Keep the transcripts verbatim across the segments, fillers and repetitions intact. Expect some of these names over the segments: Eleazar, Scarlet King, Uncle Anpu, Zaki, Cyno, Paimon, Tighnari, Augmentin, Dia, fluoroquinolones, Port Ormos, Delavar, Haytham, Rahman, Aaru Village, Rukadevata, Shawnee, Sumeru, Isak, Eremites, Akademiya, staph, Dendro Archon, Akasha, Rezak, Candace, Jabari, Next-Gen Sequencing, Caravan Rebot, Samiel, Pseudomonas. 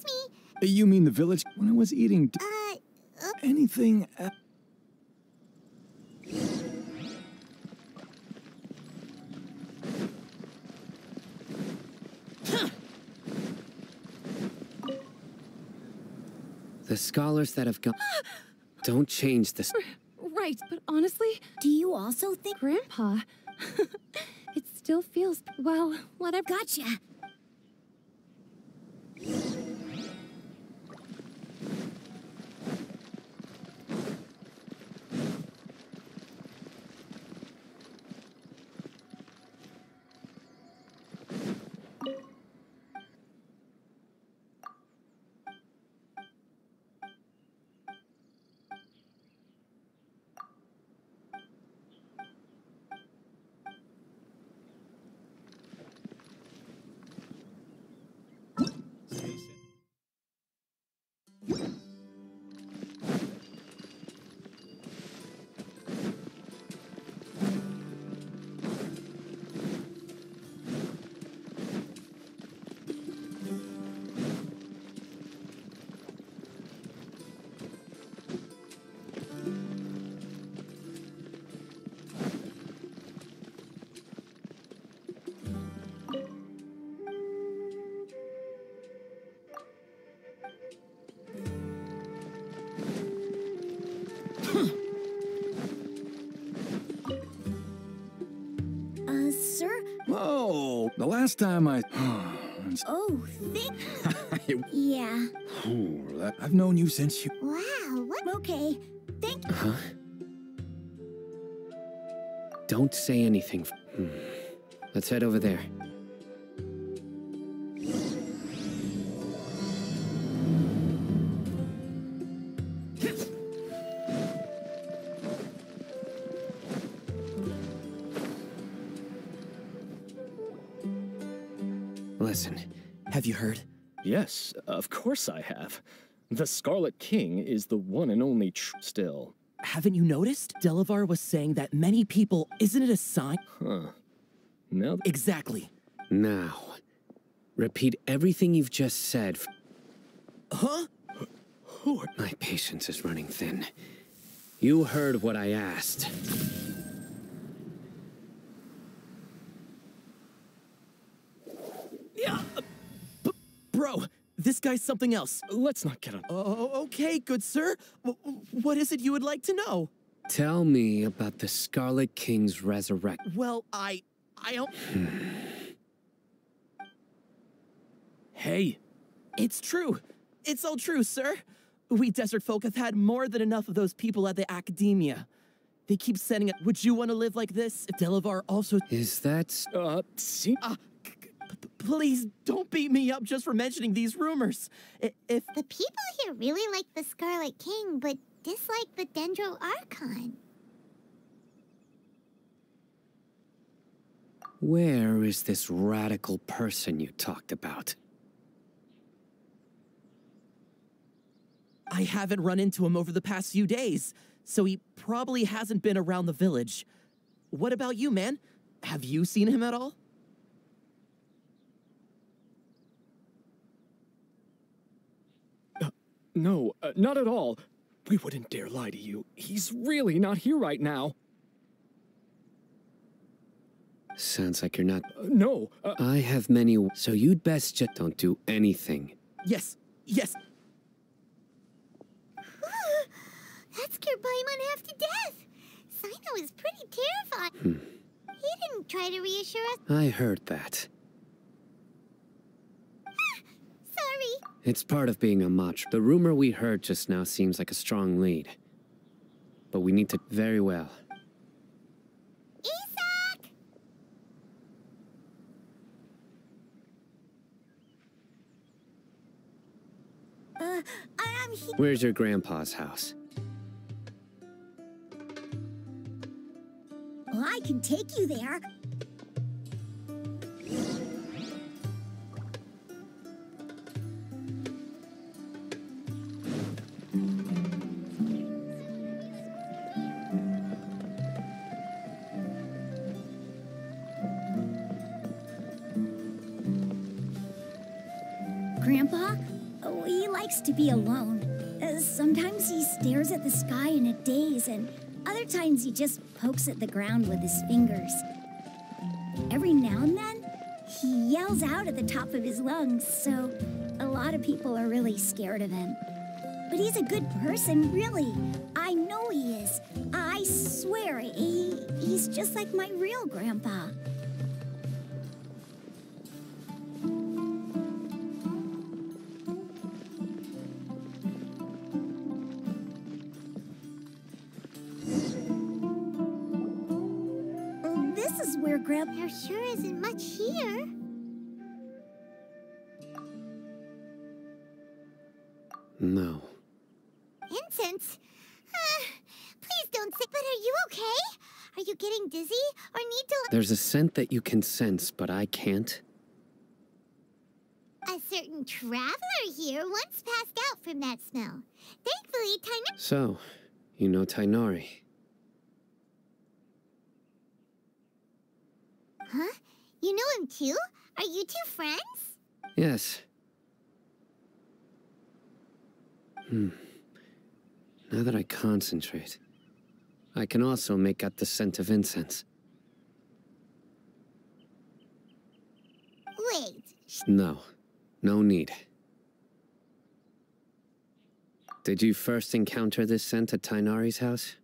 Excuse me. You mean the village? When I was eating d uh, uh, anything. Uh The scholars that have gone don't change this. Right, but honestly, do you also think, Grandpa? It still feels well. What I've gotcha. The last time I... oh, thick. Yeah. Oh, I've known you since you... Wow, what? Okay, thank you. Huh? Don't say anything. Hmm. Let's head over there. You heard? Yes, of course I have. The Scarlet King is the one and only tr still. Haven't you noticed? Delavar was saying that many people... Isn't it a sign? Huh. No. Exactly. Now, repeat everything you've just said. F huh? Who are... My patience is running thin. You heard what I asked. Yeah. Bro, this guy's something else. Let's not get on. Oh, okay, good sir. W what is it you would like to know? Tell me about the Scarlet King's resurrection. Well, I... I don't... Hey. It's true. It's all true, sir. We desert folk have had more than enough of those people at the Akademiya. They keep sending it. Would you want to live like this? Delavar also... Is that... Uh, see... Uh, P- please don't beat me up just for mentioning these rumors. I- if the people here really like the Scarlet King, but dislike the Dendro Archon. Where is this radical person you talked about? I haven't run into him over the past few days, so he probably hasn't been around the village. What about you, man? Have you seen him at all? No, uh, not at all. We wouldn't dare lie to you. He's really not here right now. Sounds like you're not... Uh, no. Uh, I have many... So you'd best just don't do anything. Yes, yes. That scared Paimon half to death. Cyno is pretty terrified. Hmm. He didn't try to reassure us. I heard that. Sorry. It's part of being a mach. The rumor we heard just now seems like a strong lead. But we need to... Very well. Isak! Uh, I'm here. Where's your grandpa's house? Well, I can take you there. he likes to be alone. Uh, sometimes he stares at the sky in a daze, and other times he just pokes at the ground with his fingers. Every now and then, he yells out at the top of his lungs, so a lot of people are really scared of him. But he's a good person, really. I know he is. I swear, he, he's just like my real grandpa. This is where Grandpa... There sure isn't much here. No. Incense? Uh, please don't say, but are you okay? Are you getting dizzy or need to... There's a scent that you can sense, but I can't. A certain traveler here once passed out from that smell. Thankfully, Tighnari... So, you know Tighnari. Huh? You know him too? Are you two friends? Yes. Hmm. Now that I concentrate, I can also make out the scent of incense. Wait. No. No need. Did you first encounter this scent at Tighnari's house?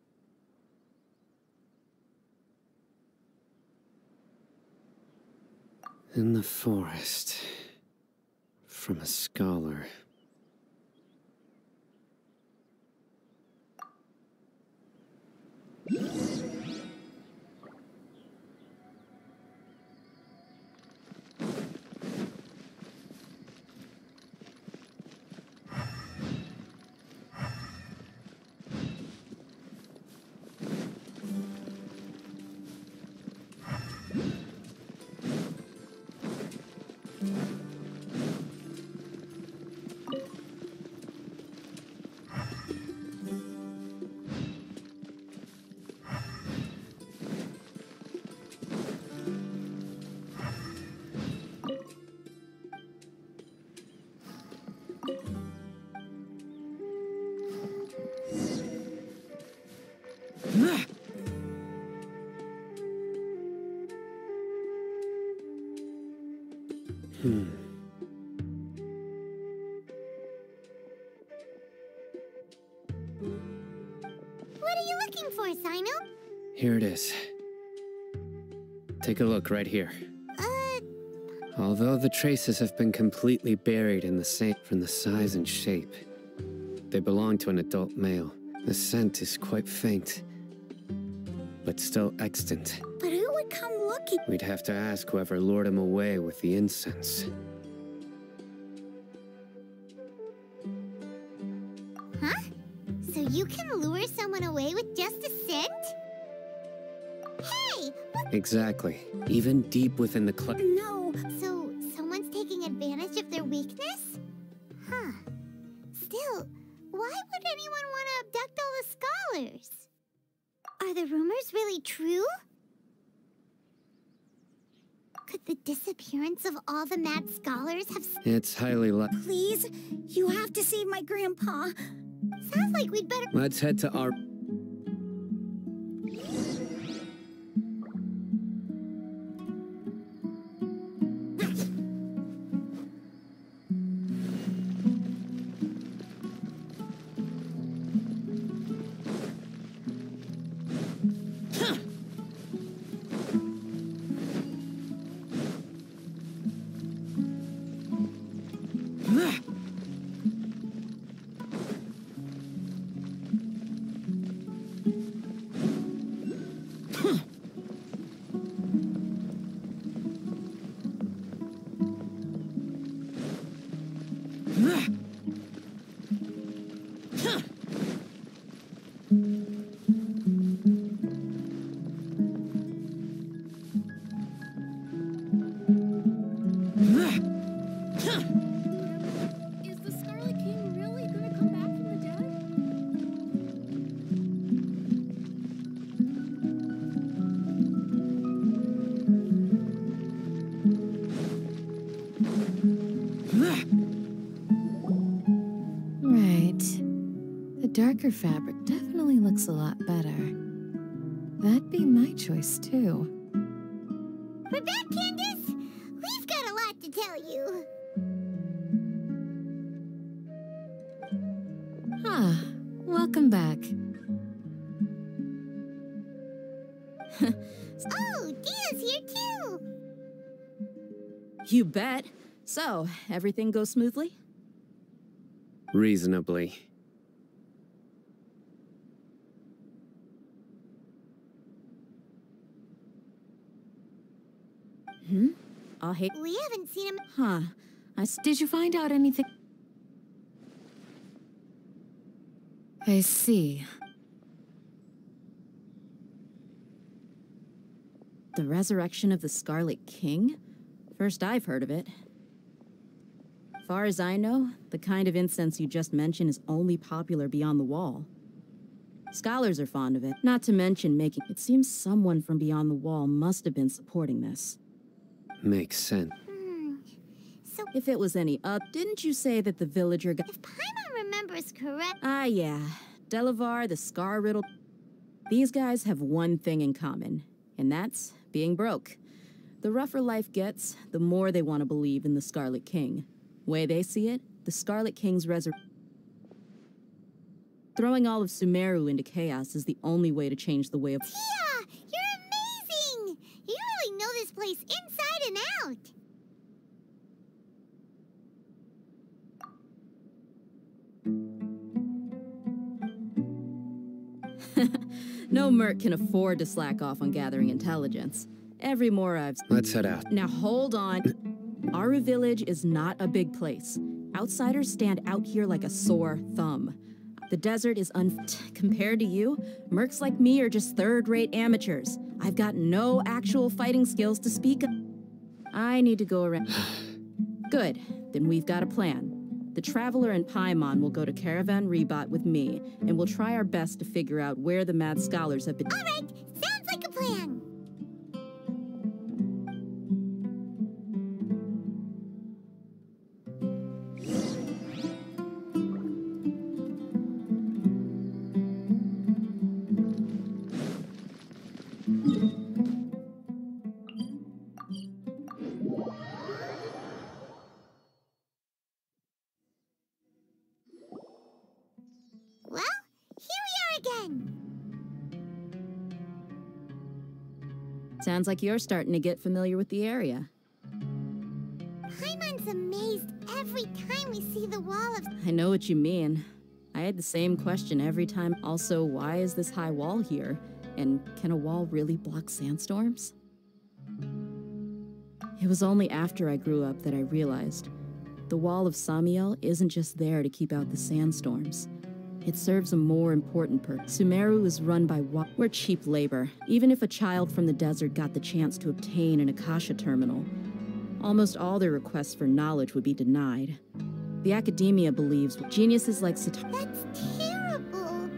In the forest. From a scholar. Hmm. What are you looking for, Cyno? Here it is. Take a look right here. Uh... Although the traces have been completely buried in the sand from the size and shape, they belong to an adult male. The scent is quite faint, but still extant. We'd have to ask whoever lured him away with the incense. Huh? So you can lure someone away with just a scent? Hey! What? Exactly. Even deep within the cloud. No! So someone's taking advantage of their weakness? Huh. Still, why would anyone want to abduct all the scholars? Are the rumors really true? Could the disappearance of all the mad scholars have... It's highly likely. Please, you have to save my grandpa. Sounds like we'd better... Let's head to our... darker fabric definitely looks a lot better. That'd be my choice, too. We're back, Candace! We've got a lot to tell you. Ah, welcome back. Oh, Dia's here, too! You bet. So, everything goes smoothly? Reasonably. Hmm? I'll hate- We haven't seen him- Huh. I s Did you find out anything- I see. The resurrection of the Scarlet King? First I've heard of it. Far as I know, the kind of incense you just mentioned is only popular beyond the wall. Scholars are fond of it, not to mention making- It seems someone from beyond the wall must have been supporting this. Makes sense. Hmm. So if it was any up, didn't you say that the villager got- If Paimon remembers correct- Ah yeah, Delavar, the Scar Riddle- These guys have one thing in common, and that's being broke. The rougher life gets, the more they want to believe in the Scarlet King. Way they see it, the Scarlet King's resurrection. Throwing all of Sumeru into chaos is the only way to change the way of- Dia! You're amazing! You really know this place inside and out! No merc can afford to slack off on gathering intelligence. Every more I've- Let's head out. Now hold on. Aaru Village is not a big place. Outsiders stand out here like a sore thumb. The desert is un- Compared to you, mercs like me are just third-rate amateurs. I've got no actual fighting skills to speak of. I need to go around- Good. Then we've got a plan. The Traveler and Paimon will go to Caravan Rebot with me, and we'll try our best to figure out where the mad scholars have been- All right! Sounds like a plan! Sounds like you're starting to get familiar with the area. Paimon's amazed every time we see the wall of- I know what you mean. I had the same question every time. Also, why is this high wall here? And can a wall really block sandstorms? It was only after I grew up that I realized the wall of Samiel isn't just there to keep out the sandstorms. It serves a more important purpose. Sumeru is run by wa- We're cheap labor, even if a child from the desert got the chance to obtain an Akasha terminal. Almost all their requests for knowledge would be denied. The Akademiya believes geniuses like Sat- That's terrible!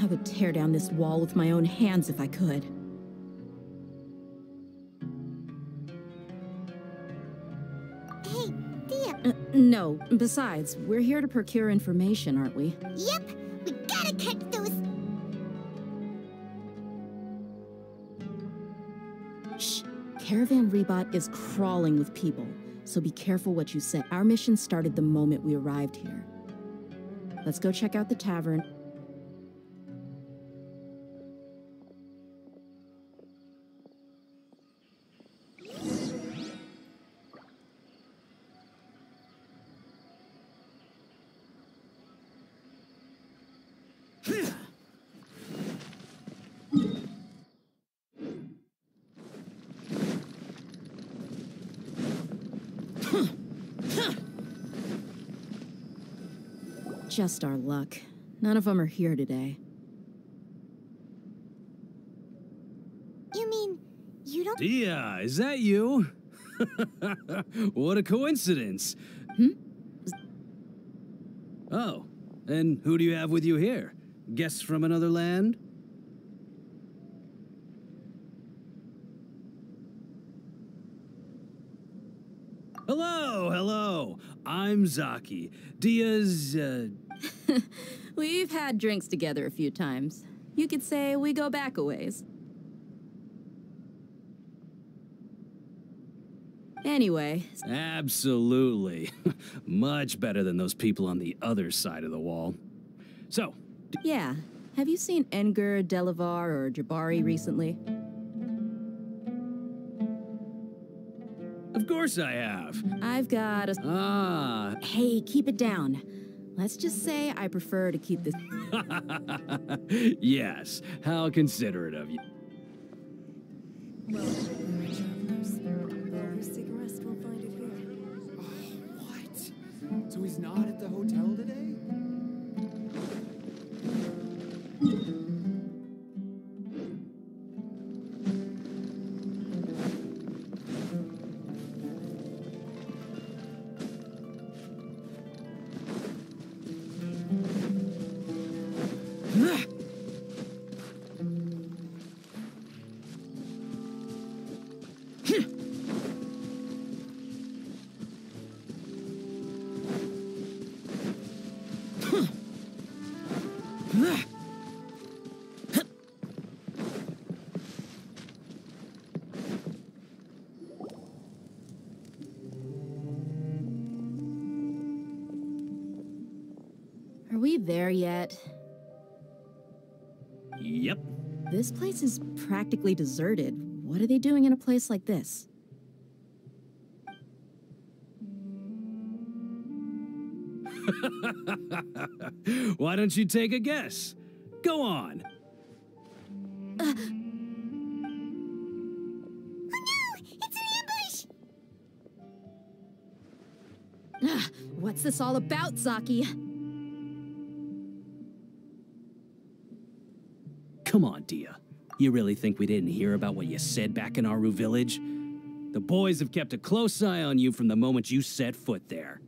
I would tear down this wall with my own hands if I could. Uh, no, besides, we're here to procure information, aren't we? Yep, we gotta catch those- Shh, Caravan Rebot is crawling with people, so be careful what you say. Our mission started the moment we arrived here. Let's go check out the tavern. Just our luck. None of them are here today. You mean, you don't- Dia, is that you? What a coincidence. Hmm? Oh, and who do you have with you here? Guests from another land? Hello, hello. I'm Zaki. Dia's, uh... We've had drinks together a few times. You could say we go back a ways. Anyway. Absolutely. Much better than those people on the other side of the wall. So. Yeah. Have you seen Enger, Delavar, or Jabari recently? Of course I have. I've got a... Ah. Hey, keep it down. Let's just say I prefer to keep this... Yes. How considerate of you. Well, so he's not at the hotel today? There yet? Yep. This place is practically deserted. What are they doing in a place like this? Why don't you take a guess? Go on. Uh. Oh no! It's an ambush! Uh, what's this all about, Zaki? Come on, Dia. You really think we didn't hear about what you said back in Aaru Village? The boys have kept a close eye on you from the moment you set foot there.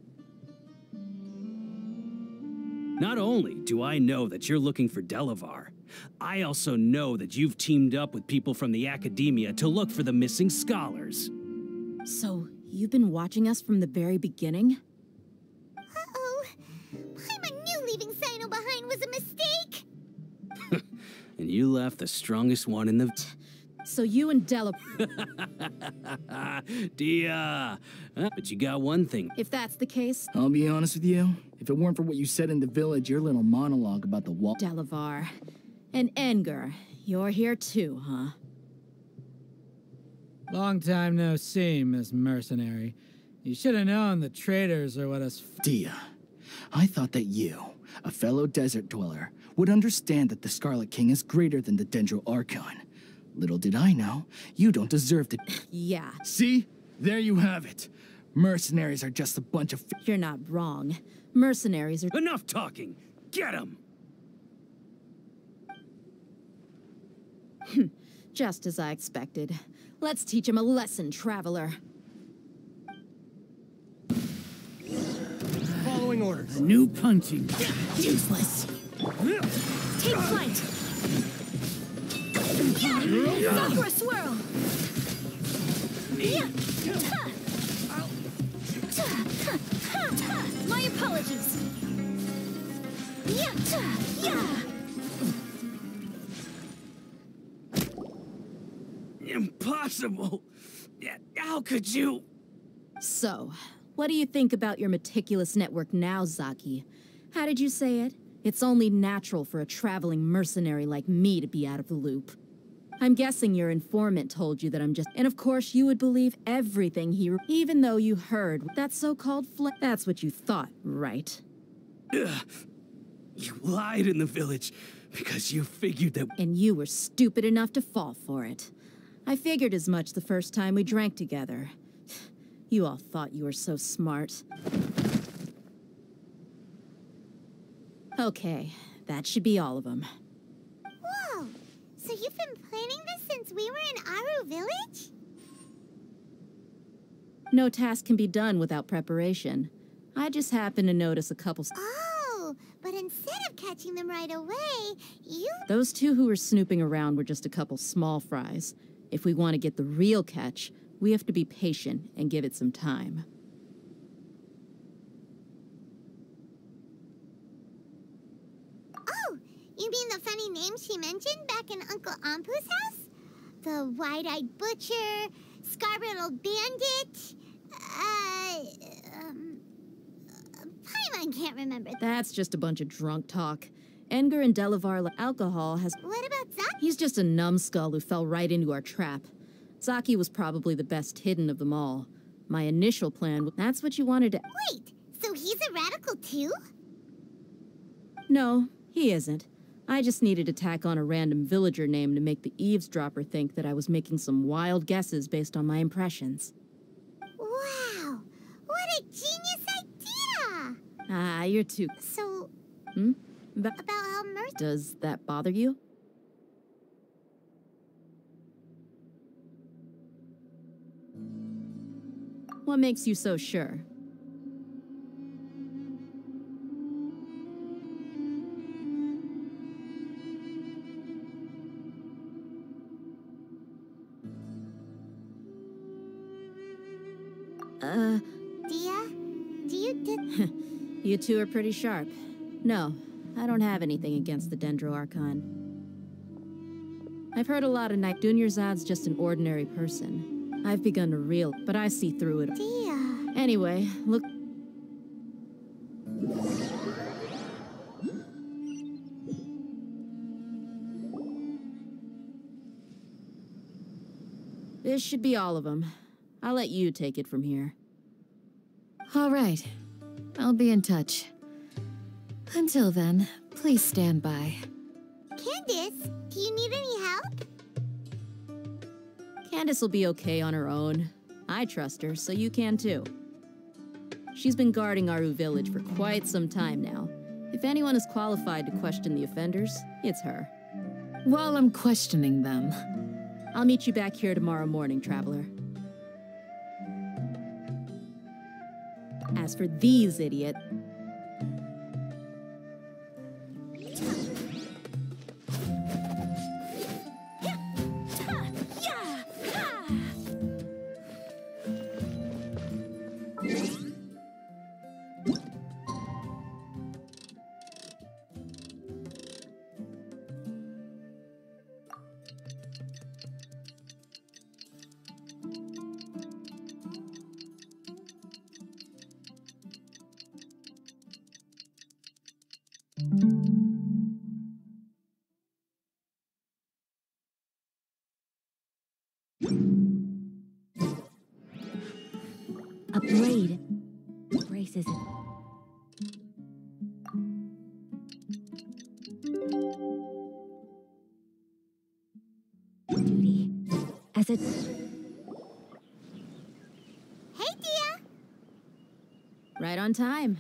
Not only do I know that you're looking for Delavar, I also know that you've teamed up with people from the Akademiya to look for the missing scholars. So, you've been watching us from the very beginning? Uh-oh. Paimon knew leaving Cyno behind was a mistake! And you left the strongest one in the... So you and Dela... Dia! Uh, but you got one thing. If that's the case... I'll be honest with you. If it weren't for what you said in the village, your little monologue about the wall... Delavar. And Enger. You're here too, huh? Long time no see, Miss Mercenary. You should have known the traitors are what us... Dia, I thought that you, a fellow desert dweller, would understand that the Scarlet King is greater than the Dendro Archon. Little did I know, you don't deserve to- Yeah. See? There you have it. Mercenaries are just a bunch of- You're not wrong. Mercenaries are- Enough talking! Get 'em! Just as I expected. Let's teach him a lesson, traveler. Following orders. A new punching. Useless. Take flight! Yeah! Go for a swirl! Yeah! Ta. Ta. Ta. Ta. Ta. My apologies! Yeah! Ta. Yeah! Impossible! How could you? So, what do you think about your meticulous network now, Zaki? How did you say it? It's only natural for a traveling mercenary like me to be out of the loop. I'm guessing your informant told you that I'm just- And of course you would believe everything he- Even though you heard that so-called fl- That's what you thought, right? Ugh. You lied in the village because you figured that- And you were stupid enough to fall for it. I figured as much the first time we drank together. You all thought you were so smart. Okay, that should be all of them. Whoa! So you've been planning this since we were in Aaru Village? No task can be done without preparation. I just happened to notice a couple... Oh, but instead of catching them right away, you... Those two who were snooping around were just a couple small fries. If we want to get the real catch, we have to be patient and give it some time. Zaki mentioned back in Uncle Anpu's house? The wide-eyed butcher, scarlet old bandit, uh, um, Paimon can't remember. That's just a bunch of drunk talk. Enger and Delavar alcohol has- What about Zaki? He's just a numbskull who fell right into our trap. Zaki was probably the best hidden of them all. My initial plan was- That's what you wanted to- Wait, so he's a radical too? No, he isn't. I just needed to tack on a random villager name to make the eavesdropper think that I was making some wild guesses based on my impressions. Wow, what a genius idea! Ah, uh, you're too... So... Hmm? Ba about how merc- Does that bother you? What makes you so sure? Uh... Dia? Do you did- You two are pretty sharp. No, I don't have anything against the Dendro Archon. I've heard a lot of night- Dunyarzad's just an ordinary person. I've begun to reel, but I see through it. Dia! Anyway, look- This should be all of them. I'll let you take it from here. All right. I'll be in touch. Until then, please stand by. Candace, do you need any help? Candace will be okay on her own. I trust her, so you can too. She's been guarding Aaru Village for quite some time now. If anyone is qualified to question the offenders, it's her. While I'm questioning them. I'll meet you back here tomorrow morning, traveler. As for these idiots... On time.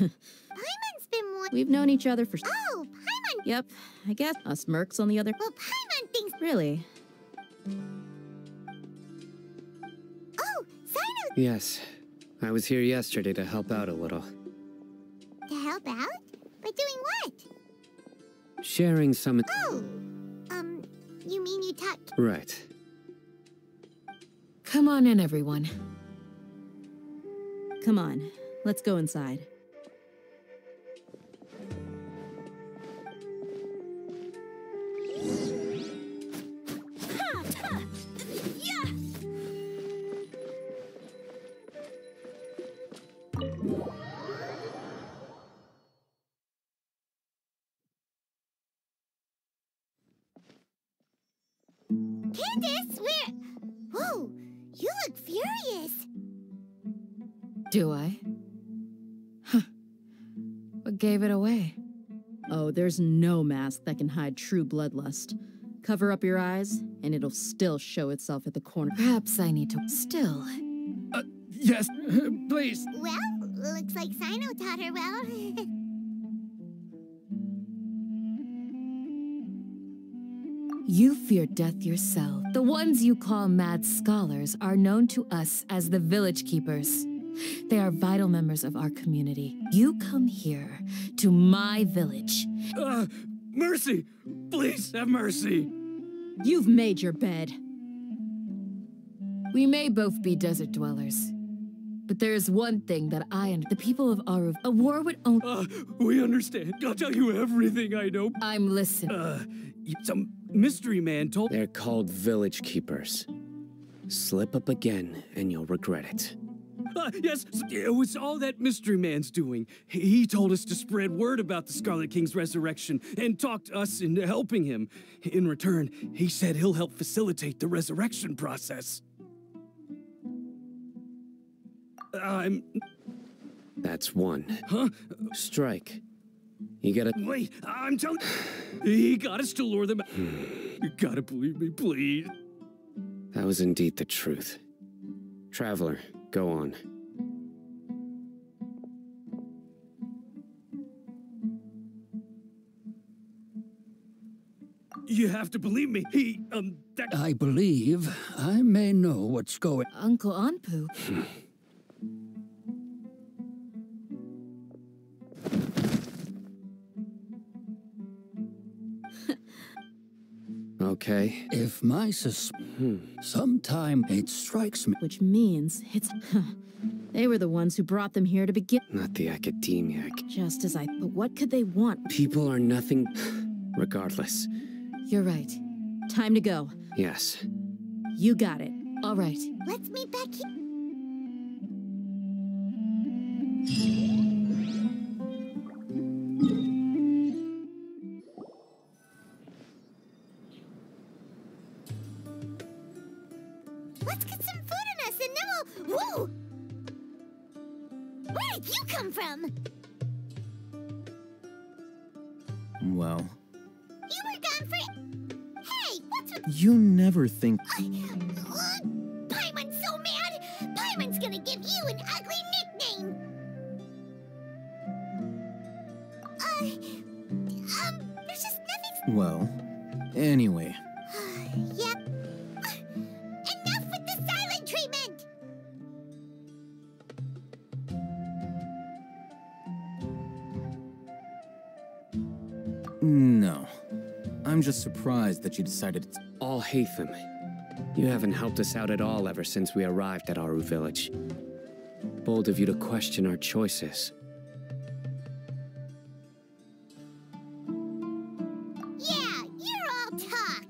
Paimon's been one. We've known each other for. Oh, Paimon. Yep, I guess us mercs on the other. Well, Paimon thinks. Really? Oh, Cyno. Yes, I was here yesterday to help out a little. To help out? By doing what? Sharing some. Oh, um, you mean you talked. Right. Come on in, everyone. Come on, let's go inside. Candace, where? Whoa, you look furious. Do I? Huh. What gave it away? Oh, there's no mask that can hide true bloodlust. Cover up your eyes, and it'll still show itself at the corner. Perhaps I need to... Still. Uh, yes, please. Well, looks like Cyno taught her well. You fear death yourself. The ones you call mad scholars are known to us as the village keepers. They are vital members of our community. You come here, to my village. Uh, mercy! Please have mercy! You've made your bed. We may both be desert dwellers, But there's one thing that I and the people of Aaru... A war would only... Uh, we understand. I'll tell you everything I know. I'm listening. Uh, some mystery man told... They're called village keepers. Slip up again, and you'll regret it. Uh, yes, it was all that mystery man's doing. He told us to spread word about the Scarlet King's resurrection and talked us into helping him. In return, he said he'll help facilitate the resurrection process. I'm... That's one. Huh? Strike. You gotta... Wait, I'm telling... He got us to lure them... You gotta believe me, please. That was indeed the truth. Traveler... Go on. You have to believe me. He, um, that... I believe I may know what's going... Uncle Anpu. Okay. If my sus... Hmm. Sometime it strikes me... Which means it's... They were the ones who brought them here to begin... Not the Akademiya. Just as I... But what could they want? People are nothing... Regardless. You're right. Time to go. Yes. You got it. All right. Let's meet back here. Well... You were gone for... Hey, what's with... You never think... Uh, uh, Paimon's so mad! Paimon's gonna give you an ugly nickname! Uh... Um, there's just nothing... Well... Anyway... Yep... Uh, enough with the silent treatment! No. I'm just surprised that you decided it's all Haytham. You haven't helped us out at all ever since we arrived at Aaru Village. Bold of you to question our choices. Yeah, you're all talk!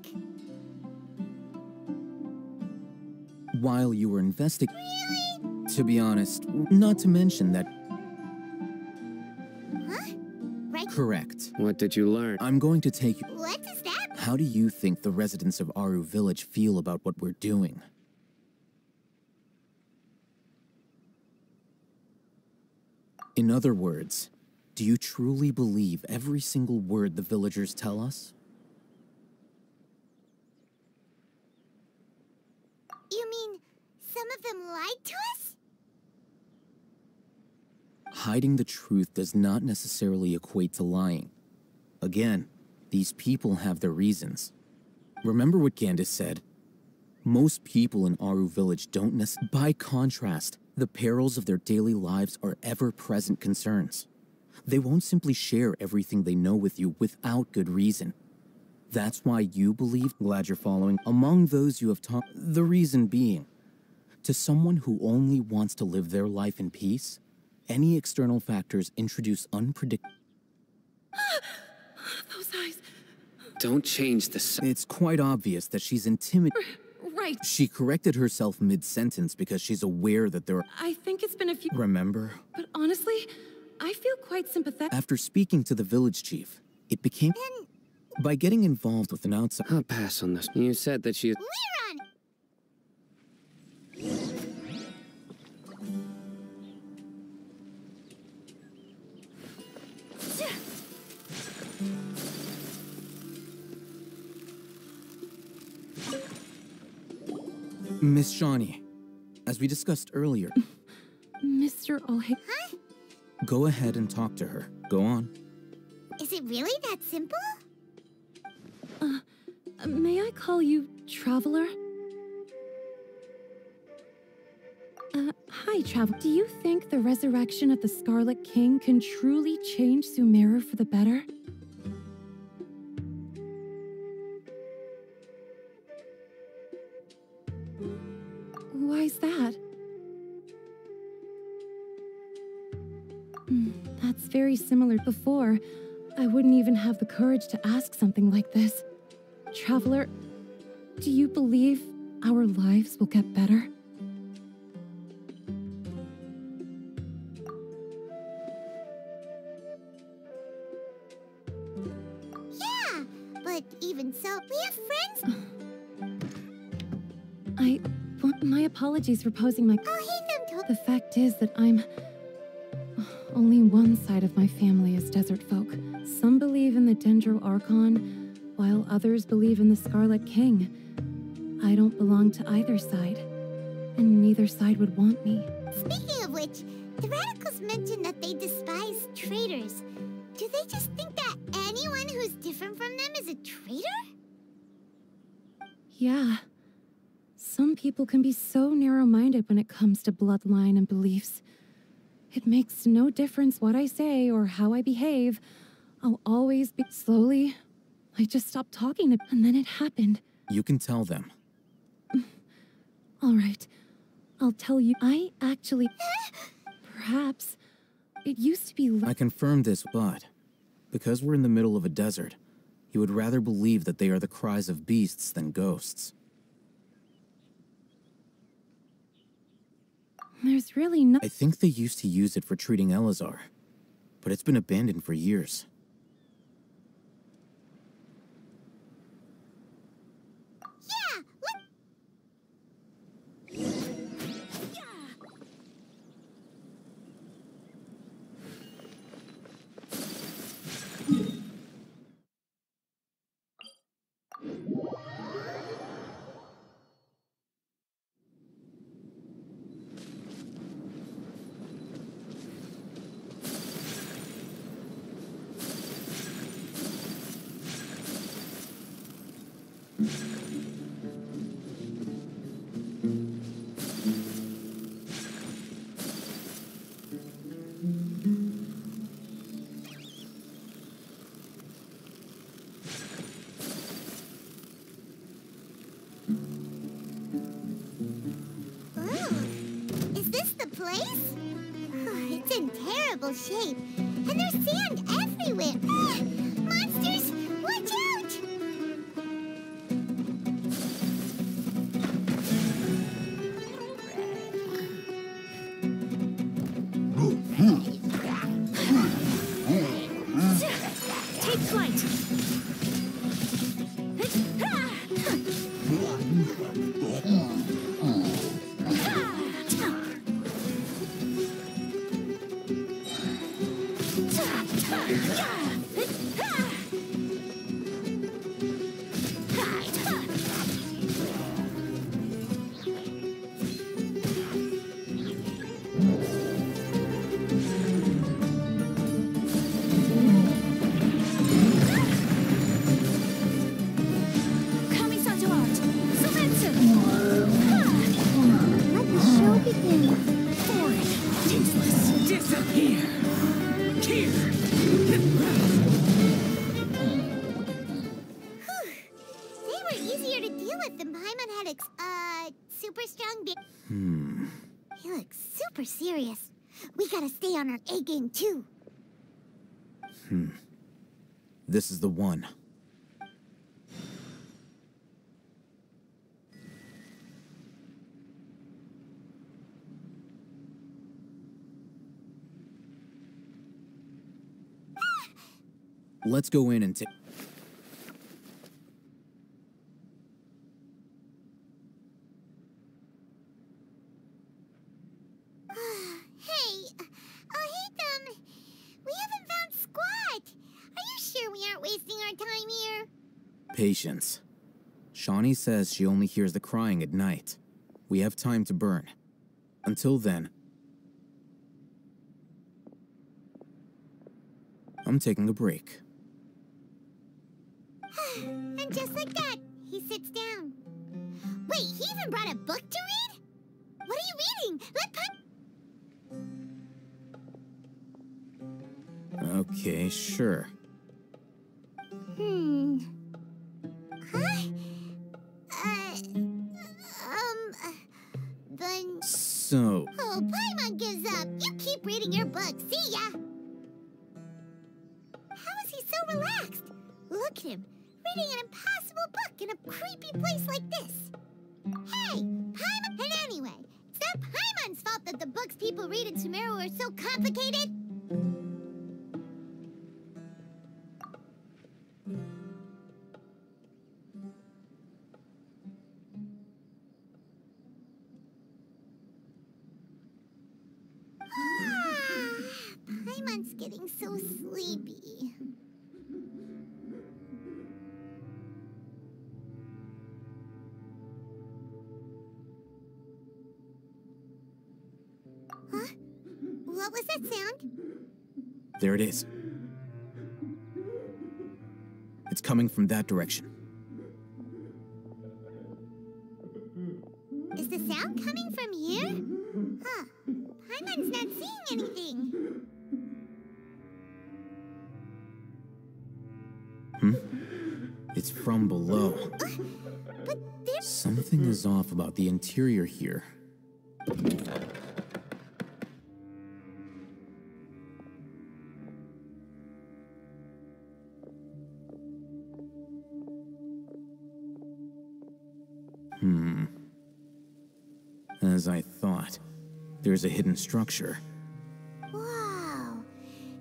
While you were investigating... Really? To be honest, not to mention that... Correct. What did you learn? I'm going to take you... What is that? How do you think the residents of Aaru Village feel about what we're doing? In other words, do you truly believe every single word the villagers tell us? You mean some of them lied to us? Hiding the truth does not necessarily equate to lying. Again, these people have their reasons. Remember what Candace said? Most people in Aaru Village don't necessarily... By contrast, the perils of their daily lives are ever-present concerns. They won't simply share everything they know with you without good reason. That's why you believe... Glad you're following. Among those you have taught... The reason being, to someone who only wants to live their life in peace... Any external factors introduce unpredictable... Those eyes... Don't change the... It's quite obvious that she's intimidated... Right. She corrected herself mid-sentence because she's aware that there are... I think it's been a few... Remember? But honestly, I feel quite sympathetic... After speaking to the village chief, it became... Then... By getting involved with an outside... I'll pass on this. You said that she... We're on... Miss Shawnee, as we discussed earlier... Mister O'Hay... Huh? Go ahead and talk to her. Go on. Is it really that simple? Uh, may I call you Traveler? Uh, hi, Traveler. Do you think the resurrection of the Scarlet King can truly change Sumeru for the better? Why is that? Mm, that's very similar. Before, I wouldn't even have the courage to ask something like this. Traveler, do you believe our lives will get better? Yeah, but even so, we have friends. I... My apologies for posing my... Oh, Haytham told... The fact is that I'm... Only one side of my family is desert folk. Some believe in the Dendro Archon, while others believe in the Scarlet King. I don't belong to either side, and neither side would want me. Speaking of which, the radicals mentioned that they despise traitors. Do they just think that anyone who's different from them is a traitor? Yeah. Some people can be so narrow-minded when it comes to bloodline and beliefs. It makes no difference what I say or how I behave. I'll always be... Slowly, I just stopped talking to... And then it happened. You can tell them. All right. I'll tell you. I actually... Perhaps... It used to be... I confirmed this, but... Because we're in the middle of a desert, you would rather believe that they are the cries of beasts than ghosts. There's really no- I think they used to use it for treating Eleazar, but it's been abandoned for years. Yeah! Look- yeah. Shape, and there's sand everywhere. Ah, monsters, watch out! Take flight. Game two. Hmm. This is the one. Let's go in and take. Patience. Shawnee says she only hears the crying at night. We have time to burn. Until then, I'm taking a break. And just like that, he sits down. Wait, he even brought a book to read? What are you reading? Let pa- Okay, sure. Hmm... Huh? Uh, um, uh, then... So... Oh, Paimon gives up! You keep keep reading your book. See ya! How is he so relaxed? Look at him, reading an impossible book in a creepy place like this. Hey, Paimon! And anyway, it's not Paimon's fault that the books people read in Sumeru are so complicated. Getting so sleepy. Huh? What was that sound? There it is. It's coming from that direction. Is the sound coming from here? Huh. Paimon's not seeing anything. Hmm? It's from below. Uh, but there's... Something is off about the interior here. Hmm. As I thought, there's a hidden structure. Wow.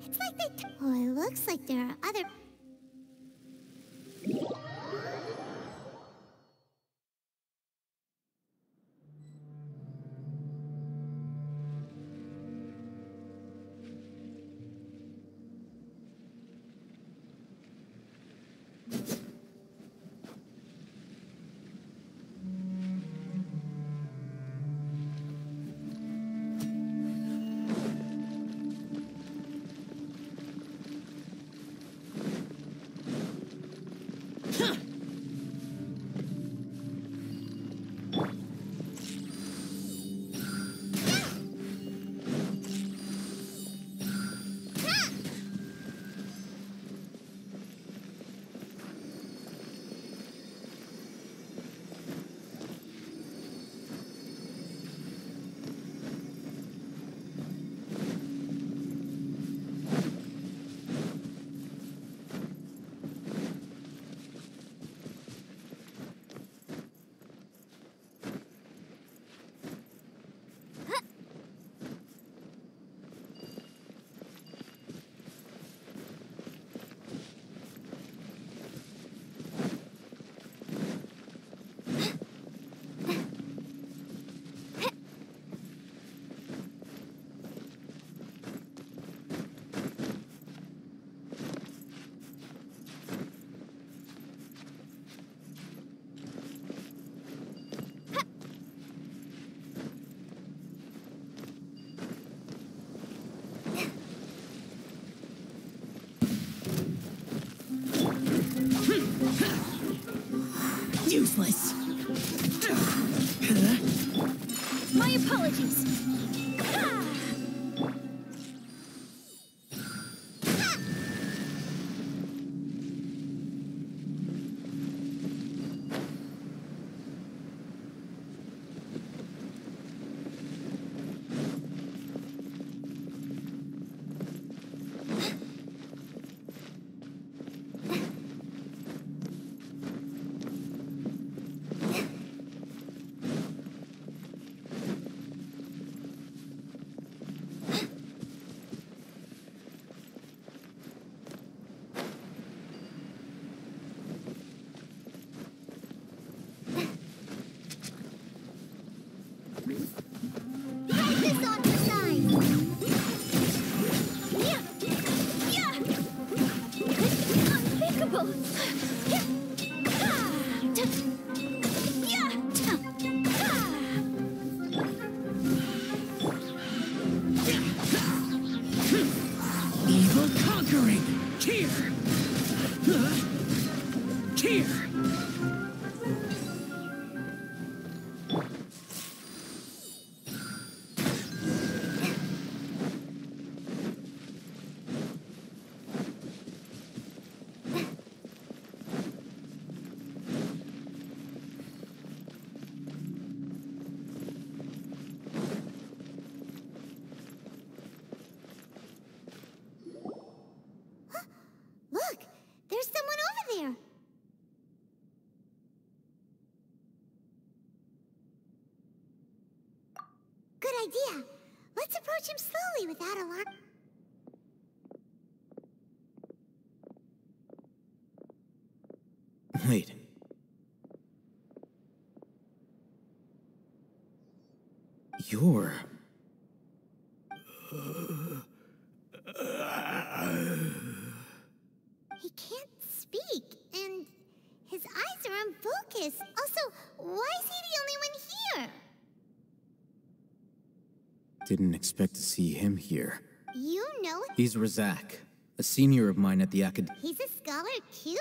It's like they... Oh, it looks like there are other... Useless. My apologies. approach him slowly without alarm. Wait. You're... He can't speak, and his eyes are on focus. Also, why is he the only one here? Didn't expect to see him here. You know him? He's Rezak, a senior of mine at the Akademiya. He's a scholar too?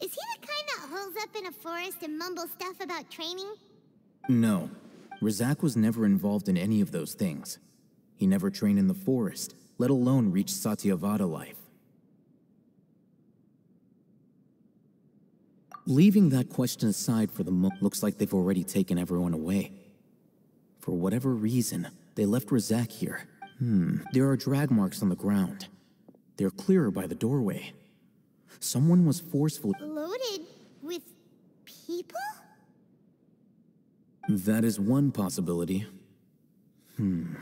Is he the kind that holds up in a forest and mumbles stuff about training? No. Rezak was never involved in any of those things. He never trained in the forest, let alone reach Satyavada life. Leaving that question aside for the moment, looks like they've already taken everyone away. For whatever reason, they left Rezak here. Hmm, there are drag marks on the ground. They're clearer by the doorway. Someone was forcefully loaded with people? That is one possibility. Hmm.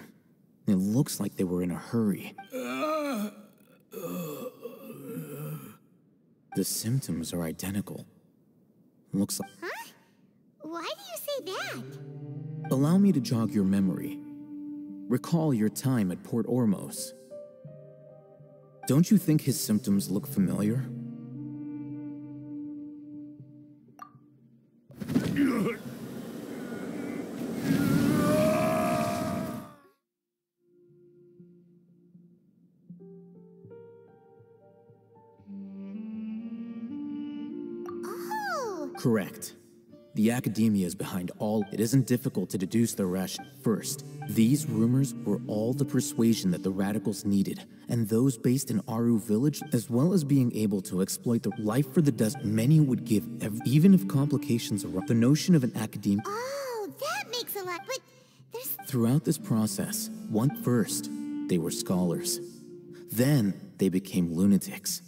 It looks like they were in a hurry. The symptoms are identical. Looks like... Huh? Why do you say that? Allow me to jog your memory. Recall your time at Port Ormos. Don't you think his symptoms look familiar? Correct. The Akademiya is behind all. It isn't difficult to deduce the rationale. First, these rumors were all the persuasion that the radicals needed, and those based in Aaru Village, as well as being able to exploit the life for the dust many would give, even if complications arise. The notion of an Akademiya. Oh, that makes a lot, but there's... Throughout this process, one first, they were scholars. Then, they became lunatics.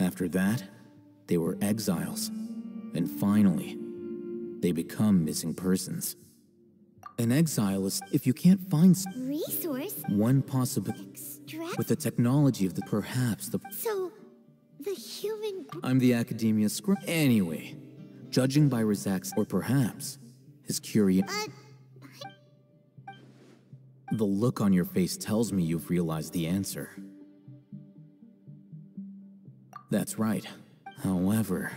After that, they were exiles. And finally, they become missing persons. An exile is if you can't find resource. One possible extract with the technology of the perhaps the so the human. I'm the Akademiya script. Anyway, judging by Rezak's or perhaps his curious. Uh, the look on your face tells me you've realized the answer. That's right. However.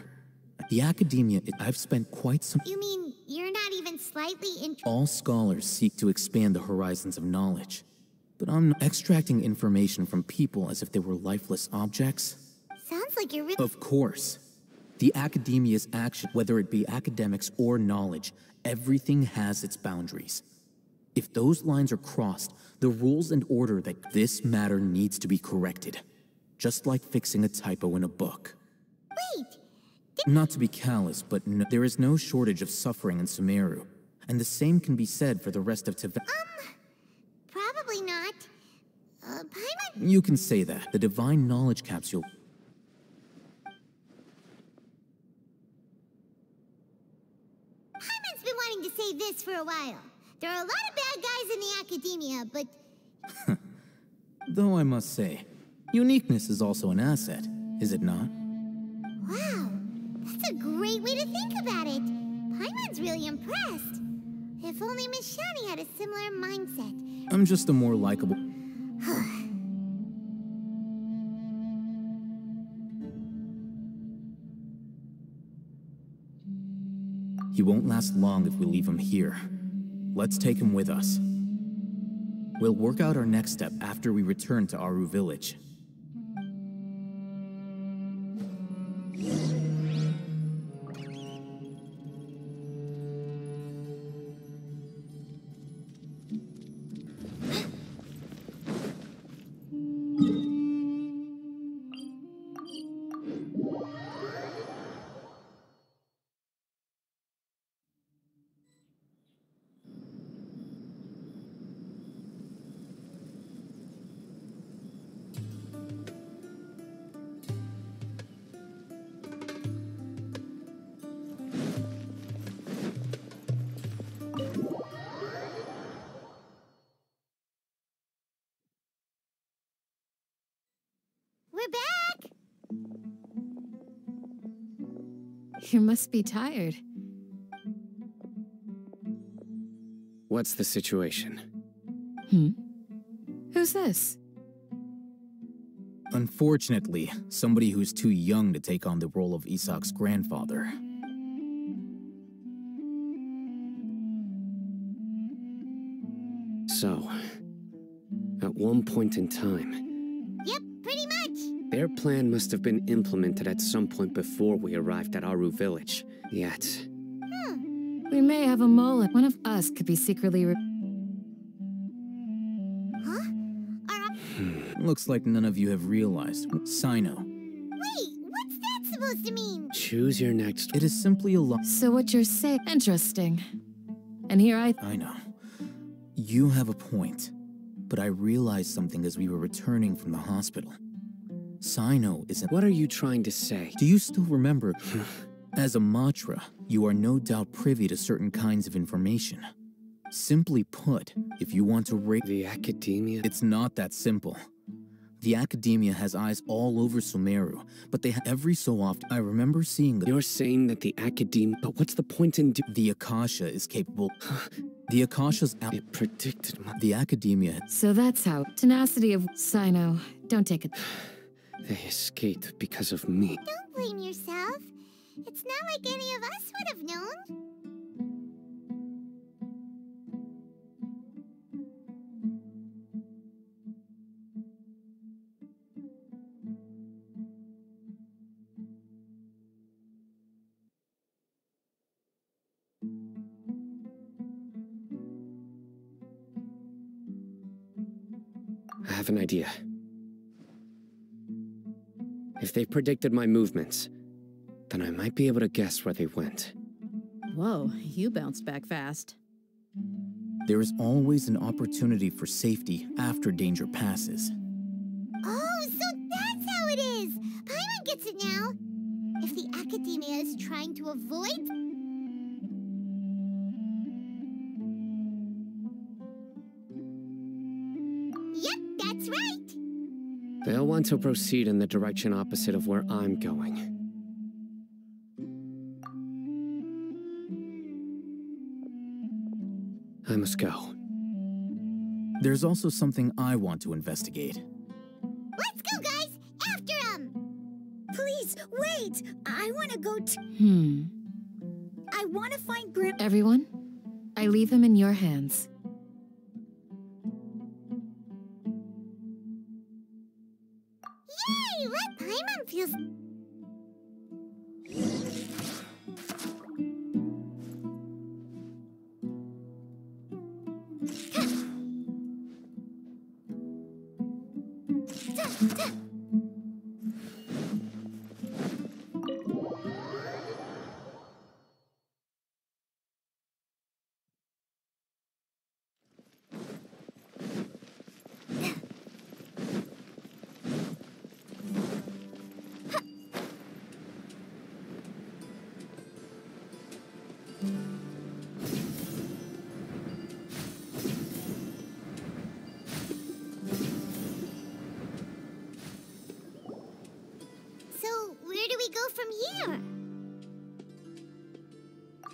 The Akademiya, I've spent quite some- You mean, you're not even slightly interested? All scholars seek to expand the horizons of knowledge, but I'm not extracting information from people as if they were lifeless objects. Sounds like you're really- Of course. The Akademiya's action, whether it be academics or knowledge, everything has its boundaries. If those lines are crossed, the rules and order that this matter needs to be corrected, just like fixing a typo in a book. Wait! Not to be callous, but no, there is no shortage of suffering in Sumeru, and the same can be said for the rest of Tibet. Um, probably not. Uh, Paimon? You can say that. The Divine Knowledge Capsule. Paimon's been wanting to say this for a while. There are a lot of bad guys in the Akademiya, but... Though I must say, uniqueness is also an asset, is it not? Wow. That's a great way to think about it. Paimon's really impressed. If only Miss Shawnee had a similar mindset. I'm just a more likable... He won't last long if we leave him here. Let's take him with us. We'll work out our next step after we return to Aaru Village. We're back! You must be tired. What's the situation? Hmm? Who's this? Unfortunately, somebody who's too young to take on the role of Isak's grandfather. So, at one point in time... Yep, pretty much! Their plan must have been implemented at some point before we arrived at Aaru Village, yet... Hmm. We may have a mole and one of us could be secretly re- Huh? Our... Hmm. Looks like none of you have realized. Cyno. Wait, what's that supposed to mean? Choose your next... It is simply a lo- So what you're saying... Interesting. And here I... I know. You have a point, but I realized something as we were returning from the hospital. Cyno isn't- What are you trying to say? Do you still remember? As a Matra, you are no doubt privy to certain kinds of information. Simply put, if you want to rape- The Akademiya- It's not that simple. The Akademiya has eyes all over Sumeru, but they have every so often- I remember seeing- the You're saying that the Akademiya- But what's the point in do- The Akasha is capable- The Akasha's- It predicted my- The Akademiya- So that's how- Tenacity of- Cyno, don't take it- They escaped because of me. Don't blame yourself. It's not like any of us would have known. I have an idea. If they predicted my movements, then I might be able to guess where they went. Whoa, you bounced back fast. There is always an opportunity for safety after danger passes. Oh, so that's how it is! Paimon gets it now! If the Akademiya is trying to avoid... They'll want to proceed in the direction opposite of where I'm going. I must go. There's also something I want to investigate. Let's go, guys! After him! Please, wait! I want to go to... Hmm. I want to find Grim... Everyone, I leave him in your hands.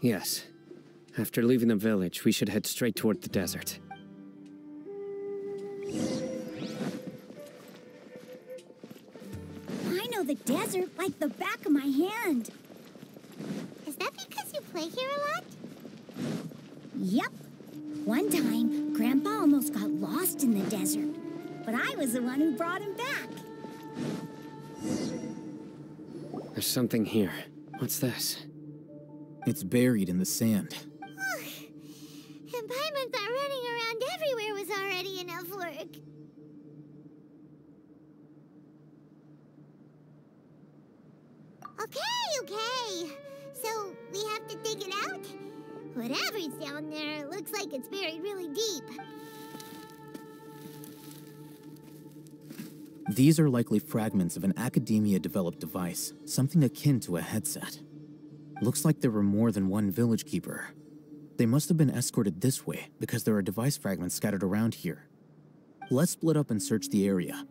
Yes. After leaving the village, we should head straight toward the desert. I know the desert like the back of my hand. Is that because you play here a lot? Yep. One time, Grandpa almost got lost in the desert, but I was the one who brought him back. There's something here. What's this? It's buried in the sand. Oh, and Paimon thought running around everywhere was already enough work. Okay, okay. So we have to dig it out? Whatever's down there, it looks like it's buried really deep. These are likely fragments of an Akademiya-developed device, something akin to a headset. Looks like there were more than one village keeper. They must have been escorted this way because there are device fragments scattered around here. Let's split up and search the area.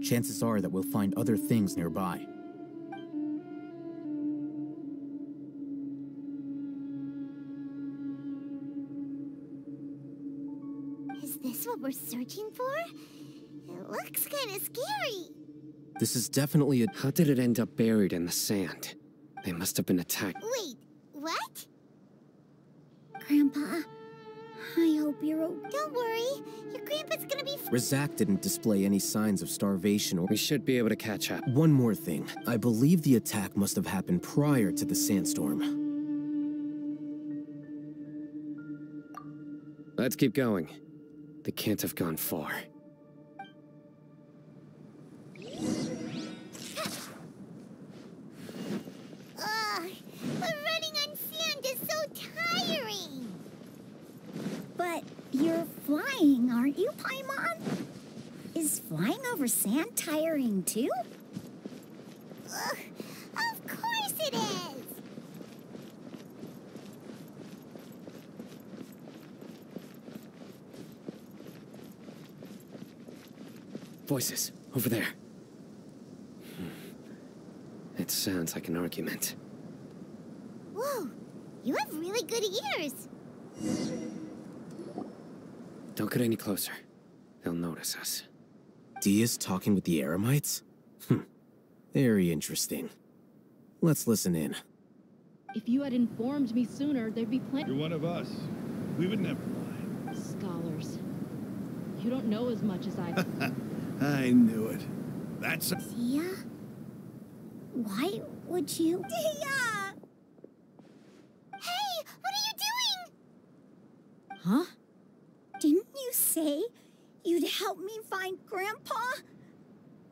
Chances are that we'll find other things nearby. Is this what we're searching for? It looks kind of scary. This is definitely a... How did it end up buried in the sand? They must have been attacked. Wait, what? Grandpa, I hope you're okay. Don't worry, your grandpa's gonna be fine. Rezak didn't display any signs of starvation or... We should be able to catch up. One more thing. I believe the attack must have happened prior to the sandstorm. Let's keep going. They can't have gone far. You're flying, aren't you, Paimon? Is flying over sand tiring, too? Ugh, of course it is! Voices, over there. Hmm. It sounds like an argument. Whoa, you have really good ears! Don't get any closer. They'll notice us. Dia's talking with the Eremites? Hmm. Very interesting. Let's listen in. If you had informed me sooner, there'd be plenty- You're one of us. We would never lie. Scholars. You don't know as much as I do. I knew it. That's- Dia? Why would you- Dia! Hey! What are you doing? Huh? Didn't you say you'd help me find Grandpa?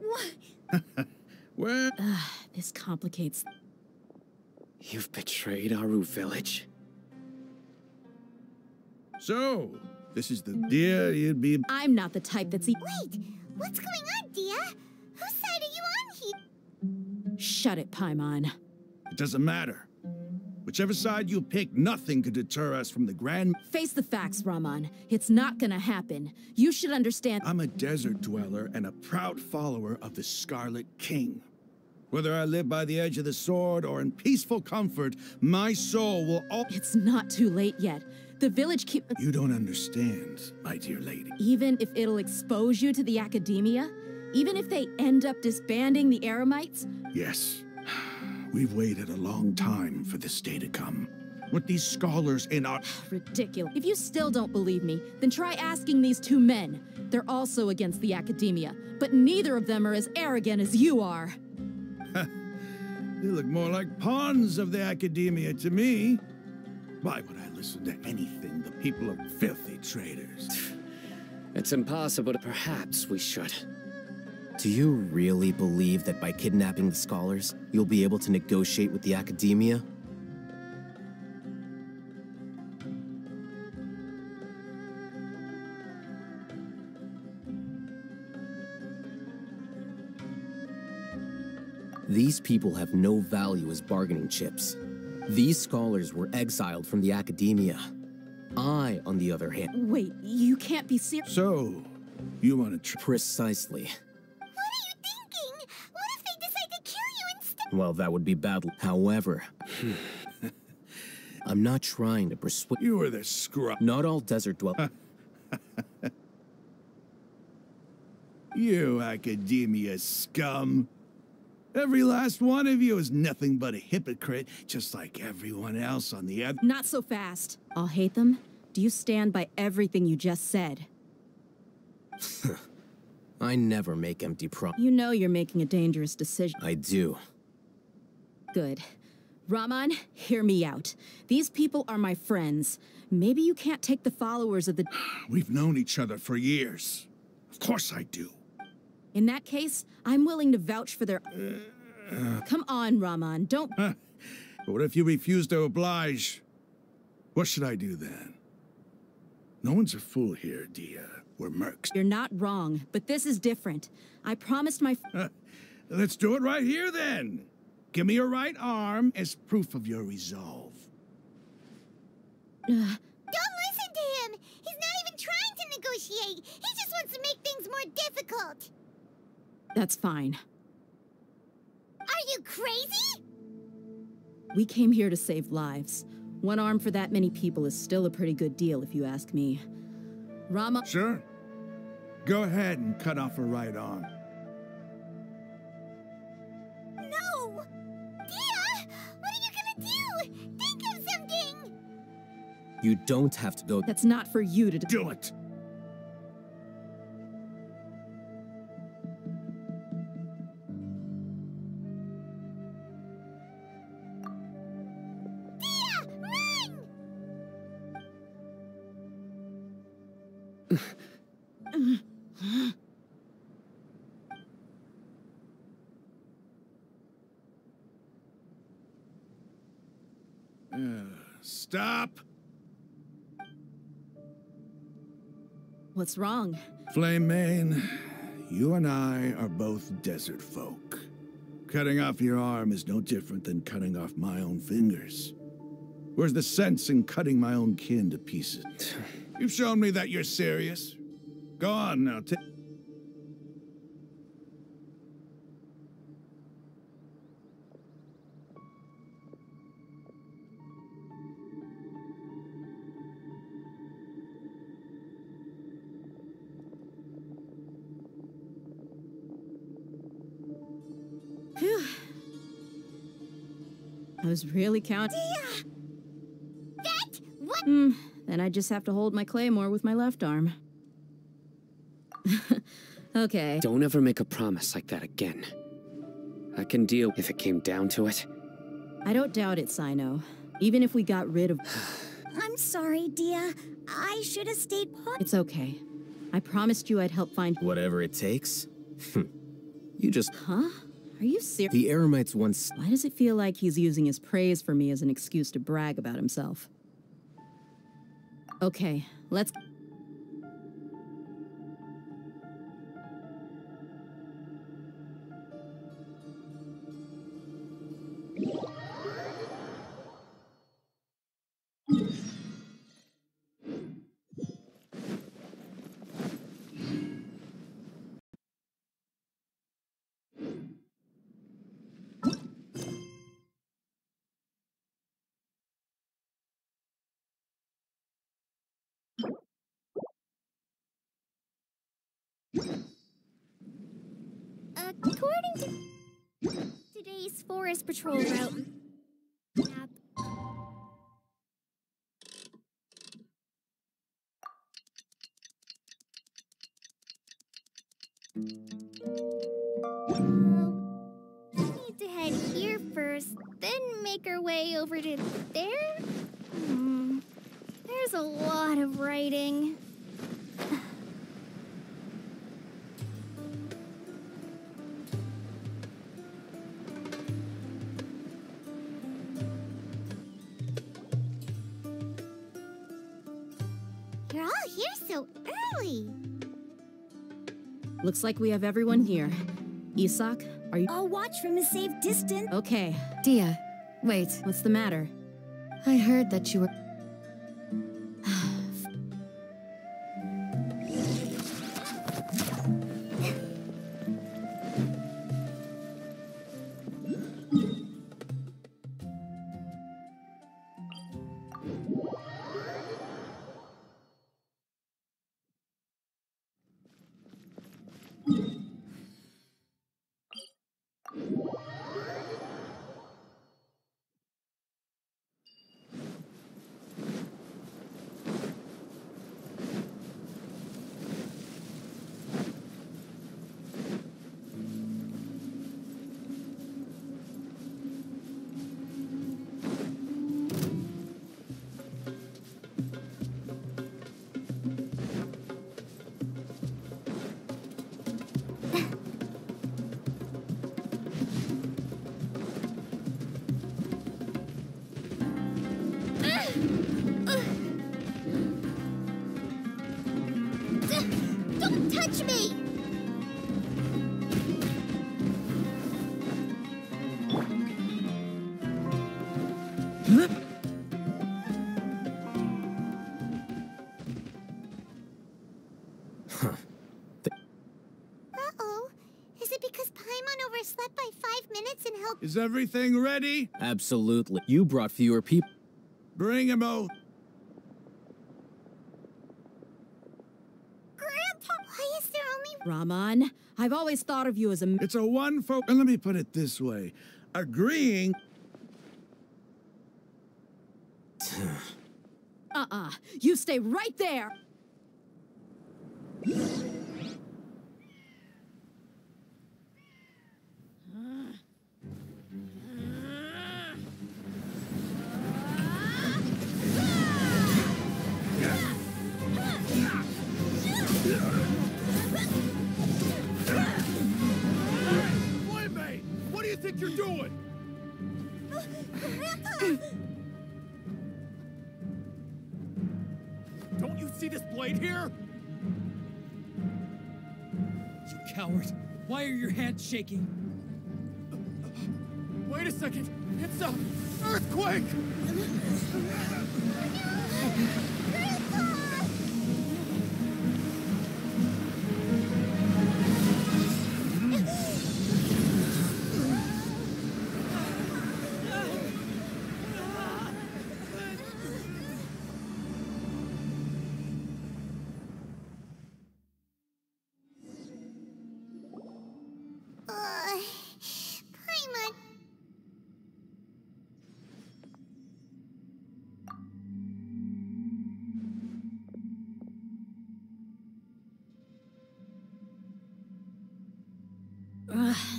What? Where? Uh, this complicates. You've betrayed Aaru Village. So, this is the Dia you'd be. I'm not the type that's. E Wait, what's going on, Dia? Whose side are you on here? Shut it, Paimon. It doesn't matter. Whichever side you pick, nothing could deter us from the grand... Face the facts, Rahman. It's not gonna happen. You should understand... I'm a desert dweller and a proud follower of the Scarlet King. Whether I live by the edge of the sword or in peaceful comfort, my soul will all... It's not too late yet. The village keep... You don't understand, my dear lady. Even if it'll expose you to the Akademiya? Even if they end up disbanding the Eremites? Yes. We've waited a long time for this day to come. With these scholars in our- Ridiculous. If you still don't believe me, then try asking these two men. They're also against the Akademiya, but neither of them are as arrogant as you are. They look more like pawns of the Akademiya to me. Why would I listen to anything the people are filthy traitors? It's impossible to- Perhaps we should. Do you really believe that by kidnapping the scholars, you'll be able to negotiate with the Akademiya? These people have no value as bargaining chips. These scholars were exiled from the Akademiya. I, on the other hand... Wait, you can't be serious. So, you want to... Precisely. Well, that would be bad. However, I'm not trying to persuade- You are the scrub. Not all desert dwellers. You Akademiya scum. Every last one of you is nothing but a hypocrite, just like everyone else on the other- Not so fast. I'll hate them. Do you stand by everything you just said? I never make empty prom- You know you're making a dangerous decision. I do. Good. Rahman, hear me out. These people are my friends. Maybe you can't take the followers of the... We've known each other for years. Of course I do. In that case, I'm willing to vouch for their... Uh, uh, Come on, Rahman, don't... Huh. What if you refuse to oblige? What should I do then? No one's a fool here, Dia. We're mercs. You're not wrong, but this is different. I promised my... Uh, let's do it right here then! Give me your right arm as proof of your resolve. Uh, Don't listen to him! He's not even trying to negotiate! He just wants to make things more difficult! That's fine. Are you crazy? We came here to save lives. One arm for that many people is still a pretty good deal, if you ask me. Rama... Sure. Go ahead and cut off her right arm. No! Dia! What are you gonna do? Think of something! You don't have to go... That's not for you to... Do it! Stop! What's wrong? Flamane, you and I are both desert folk. Cutting off your arm is no different than cutting off my own fingers. Where's the sense in cutting my own kin to pieces? You've shown me that you're serious. Go on now, take... I was really counting. That? What? Mm, then I just have to hold my claymore with my left arm. Okay. Don't ever make a promise like that again. I can deal if it came down to it. I don't doubt it, Cyno. Even if we got rid of... I'm sorry, Dia. I should have stayed put. It's okay. I promised you I'd help find... Whatever it takes? You just... Huh? Are you serious? The Eremites once... Why does it feel like he's using his praise for me as an excuse to brag about himself? Okay, let's... According to today's forest patrol route. Map. Uh, we need to head here first, then make our way over to there. Hmm. There's a lot of writing. Looks like we have everyone here. Isak, are you- I'll watch from a safe distance. Okay. Dia, wait. What's the matter? I heard that you were- because Paimon overslept by five minutes and held... Is everything ready? Absolutely. You brought fewer people. Bring him out. Grandpa, why is there only... Rahman, I've always thought of you as a... It's a one for... And let me put it this way. Agreeing... Uh-uh. You stay right there! Boy, mate! What do you think you're doing? Grandpa! Don't you see this blade here? You coward. Why are your hands shaking? Wait a second. It's a earthquake!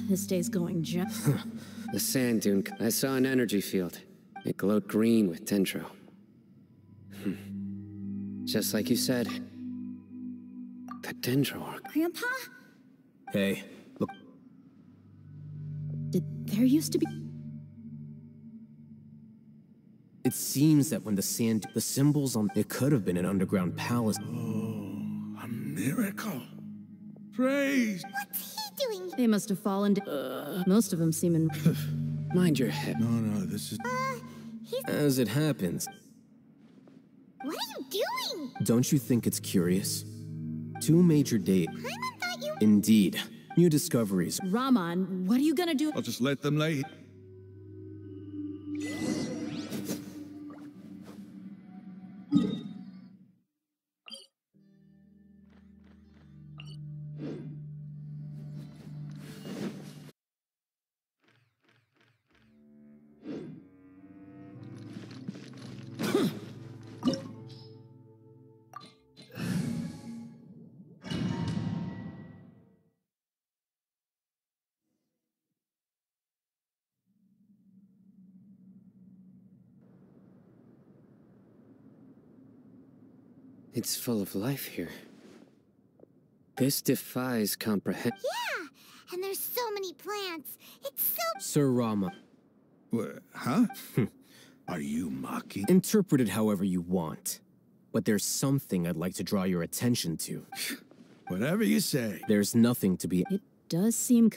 This day's going just... Huh. The sand dune... I saw an energy field. It glowed green with Dendro. Hm. Just like you said. The Dendro... Grandpa? Hey, look... Did... There used to be... It seems that when the sand... The symbols on... It could have been an underground palace. Oh, a miracle. Praise... What's he doing? They must have fallen down. Uh, Most of them seem in... Mind your head. No, no, this is... Uh, he's... As it happens... What are you doing? Don't you think it's curious? Two major days... Paimon thought you... Indeed. New discoveries. Rahman, what are you gonna do? I'll just let them lay... It's full of life here. This defies comprehend- Yeah! And there's so many plants! It's so- Sir Rama. What, huh? Are you mocking? Interpret it however you want. But there's something I'd like to draw your attention to. Whatever you say. There's nothing to be- It does seem-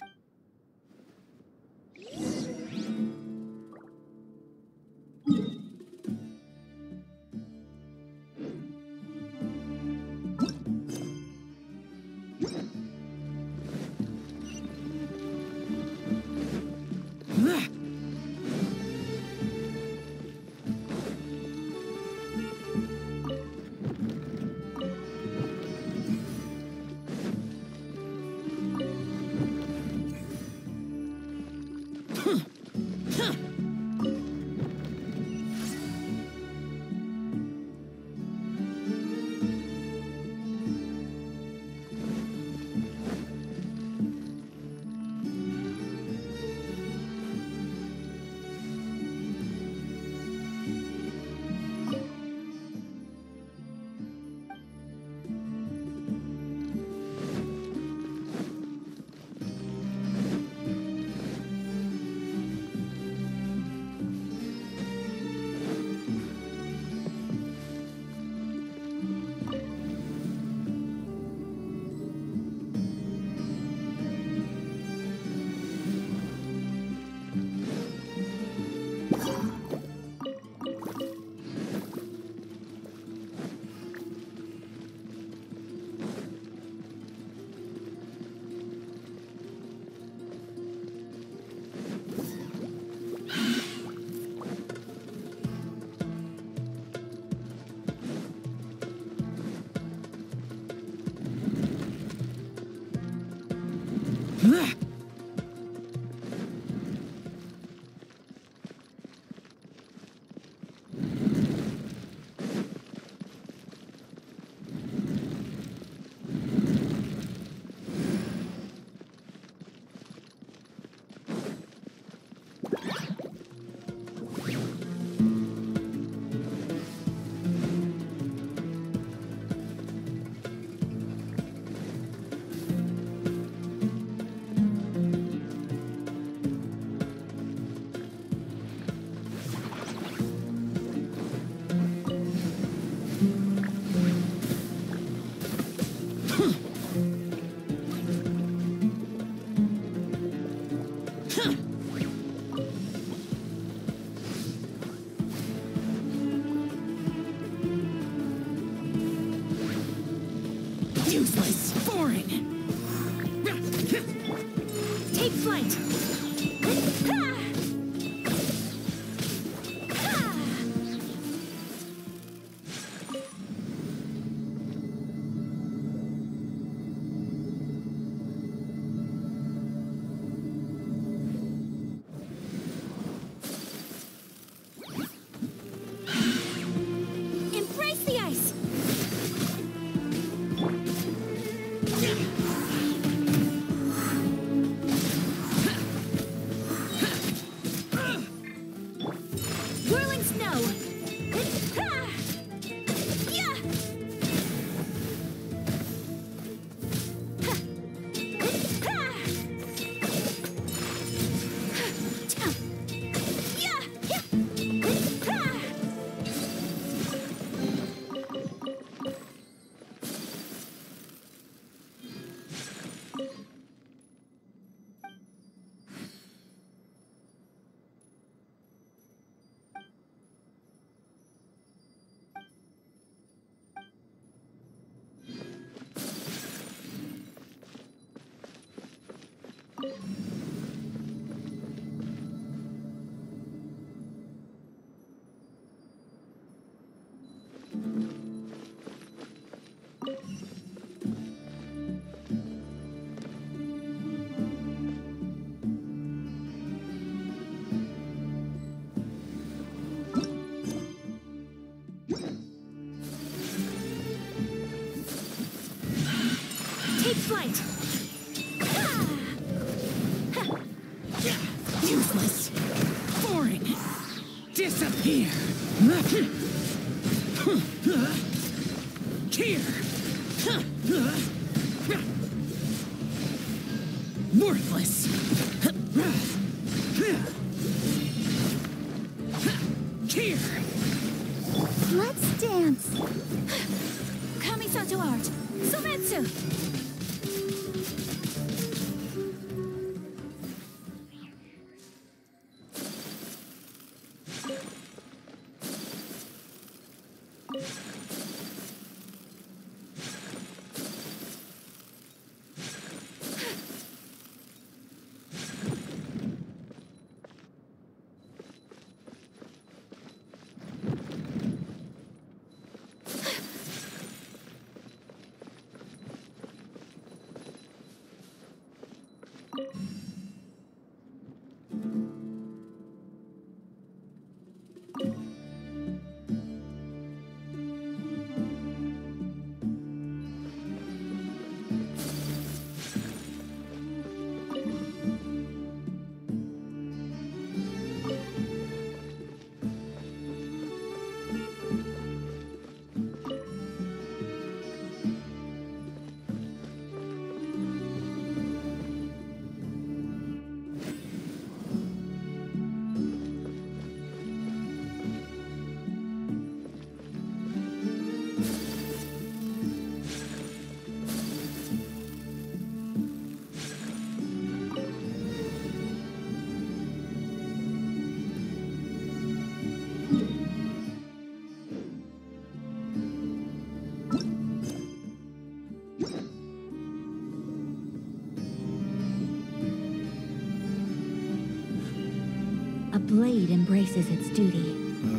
The blade embraces its duty. Oh,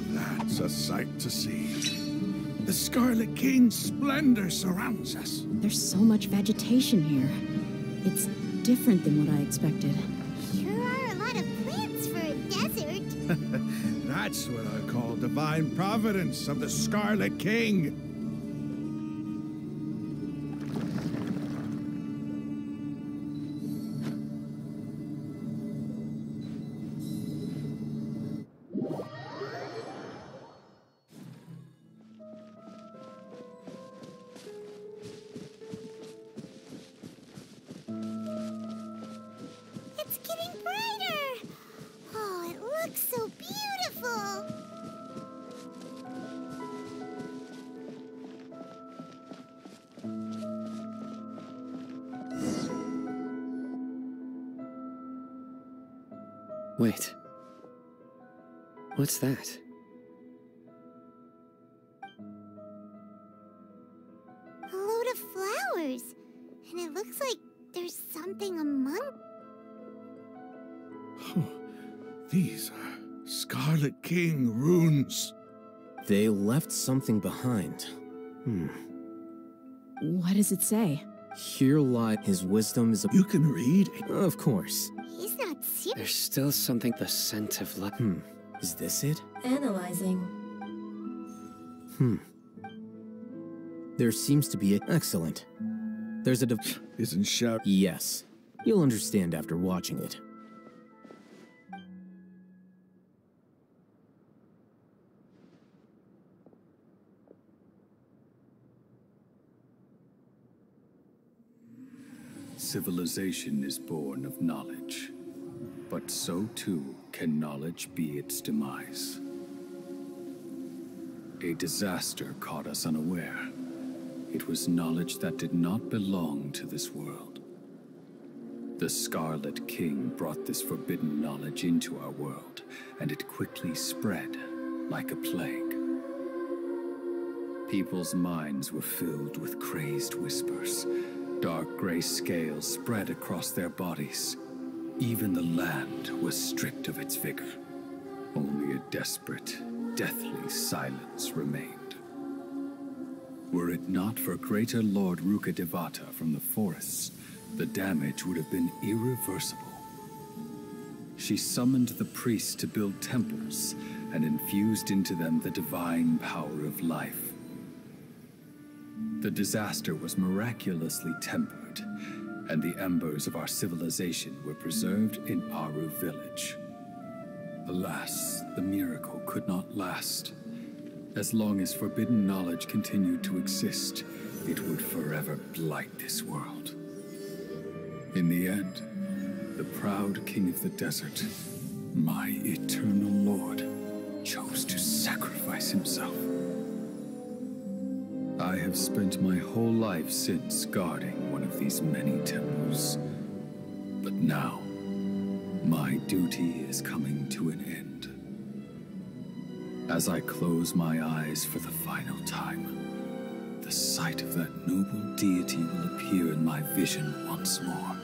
now that's a sight to see. The Scarlet King's splendor surrounds us. There's so much vegetation here. It's different than what I expected. Sure are a lot of plants for a desert. That's what I call divine providence of the Scarlet King. Wait. What's that? A load of flowers. And it looks like there's something among... Oh, these are Scarlet King runes. They left something behind. Hmm. What does it say? Here lie his wisdom is a... You can read? Of course. He's not serious. There's still something, the scent of love. Hmm. Is this it? Analyzing. Hmm. There seems to be a... Excellent. There's a... Div Isn't shout... Yes. You'll understand after watching it. Civilization is born of knowledge, but so too can knowledge be its demise. A disaster caught us unaware. It was knowledge that did not belong to this world. The Scarlet King brought this forbidden knowledge into our world, and it quickly spread like a plague. People's minds were filled with crazed whispers. Dark gray scales spread across their bodies. Even the land was stripped of its vigor. Only a desperate, deathly silence remained. Were it not for greater Lord Rukadevata from the forests, the damage would have been irreversible. She summoned the priests to build temples and infused into them the divine power of life. The disaster was miraculously tempered, and the embers of our civilization were preserved in Aaru Village. Alas, the miracle could not last. As long as forbidden knowledge continued to exist, it would forever blight this world. In the end, the proud king of the desert, my eternal lord, chose to sacrifice himself. I have spent my whole life since guarding one of these many temples. But now, my duty is coming to an end. As I close my eyes for the final time, the sight of that noble deity will appear in my vision once more.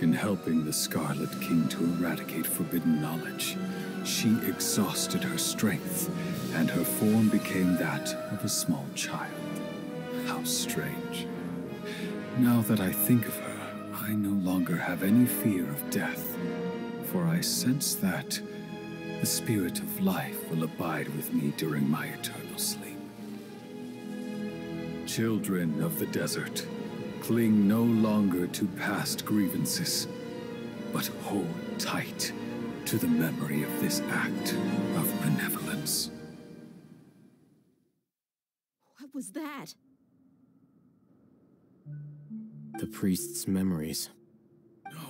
In helping the Scarlet King to eradicate forbidden knowledge, she exhausted her strength, and her form became that of a small child. How strange. Now that I think of her, I no longer have any fear of death, for I sense that the spirit of life will abide with me during my eternal sleep. Children of the desert, cling no longer to past grievances, but hold tight to the memory of this act of benevolence. What was that? The priest's memories. No.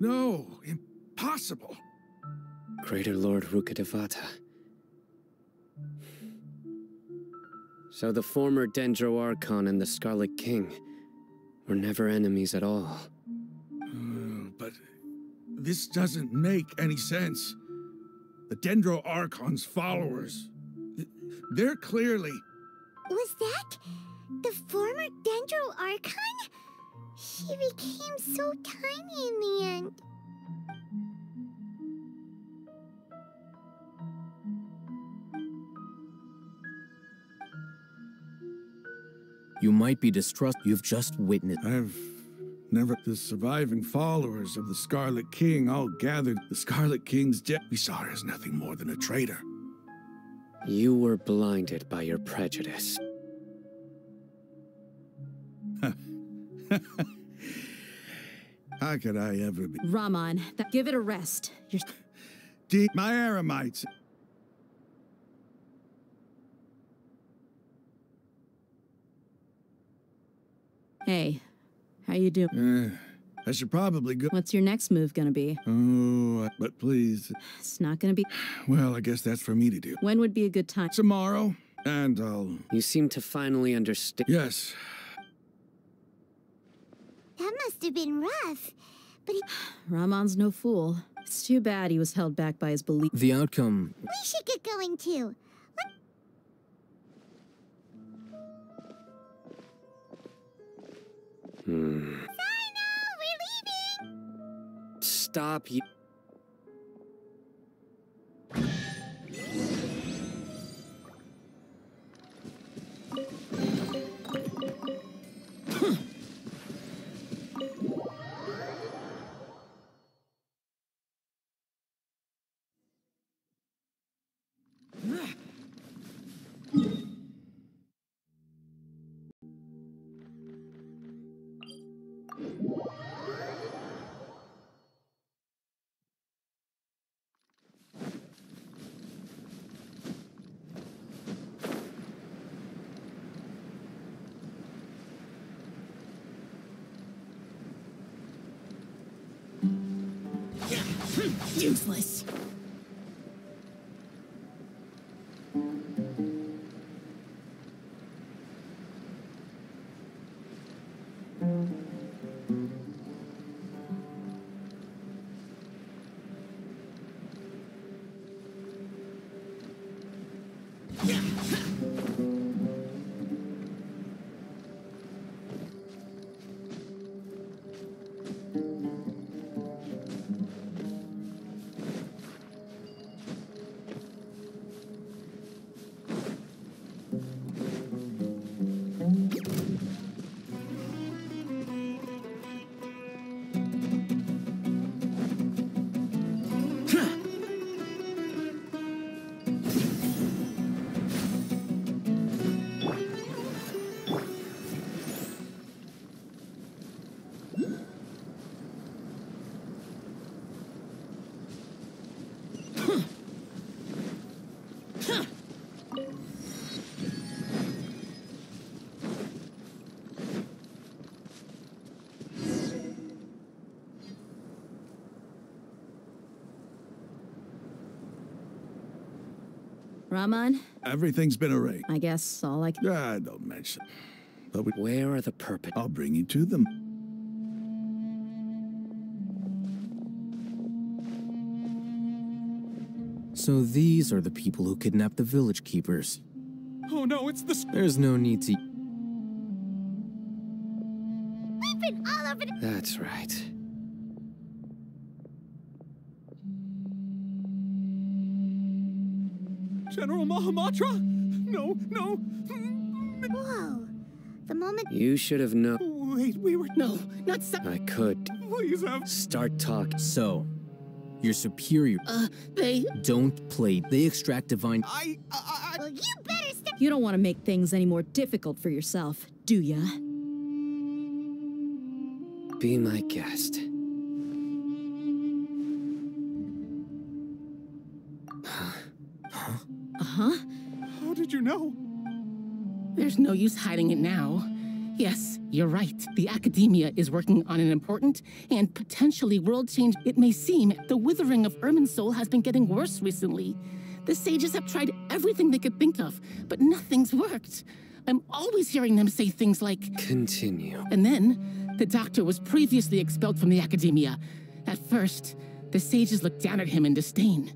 No, impossible. Greater Lord Rukadevata. So the former Dendro Archon and the Scarlet King were never enemies at all. Uh, but... This doesn't make any sense. The Dendro Archon's followers, they're clearly... Was that the former Dendro Archon? She became so tiny in the end. You might be distrust. You've just witnessed... I've Never the surviving followers of the Scarlet King all gathered. The Scarlet King's death we saw her as nothing more than a traitor. You were blinded by your prejudice. How could I ever be? Rahman, that give it a rest. You're Deep my Eremites. Hey, how you doing? Uh, I should probably go. What's your next move gonna be? Oh, but please. It's not gonna be. Well, I guess that's for me to do. When would be a good time? Tomorrow, and I'll. You seem to finally understand. Yes. That must have been rough, but he... Rahman's no fool. It's too bad he was held back by his belief. The outcome... We should get going, too. Let... Hmm. Cyno, we're leaving! Stop, you... Useless. Rahman? Everything's been arranged. I guess all I can... Ah, don't mention. But we... Where are the perpetrators? I'll bring you to them. So these are the people who kidnapped the village keepers. Oh no, it's the... There's no need to... We've been all over the... That's right. General Mahamatra? No, no. Whoa. The moment... You should have known... Wait, we were... No, not so... I could. Please have... Start talk. So, your superior... Uh, they... Don't play. They extract divine... I... I... I... Well, you better stop... You don't want to make things any more difficult for yourself, do ya? Be my guest. Huh? How did you know? There's no use hiding it now. Yes, you're right. The Akademiya is working on an important and potentially world-change. It may seem the withering of Ermin's soul has been getting worse recently. The sages have tried everything they could think of, but nothing's worked. I'm always hearing them say things like... Continue. And then, the doctor was previously expelled from the Akademiya. At first, the sages looked down at him in disdain.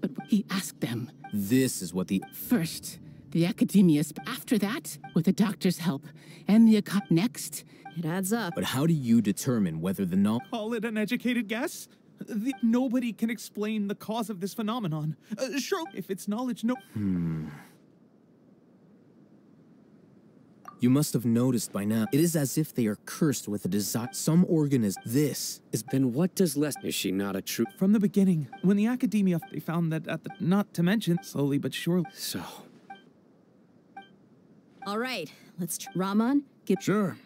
But he asked them. This is what the... First, the Akademiya. After that, with the doctor's help. And the Akasha. Next, it adds up. But how do you determine whether the no... Call it an educated guess? The, nobody can explain the cause of this phenomenon. Uh, sure, if it's knowledge, no... Hmm. You must have noticed by now. It is as if they are cursed with a desire. Some organism. This is. Then what does less? Is she not a true? From the beginning, when the Akademiya, they found that at the. Not to mention, slowly but surely. So. All right, let's. Tr Rahman, give. Sure.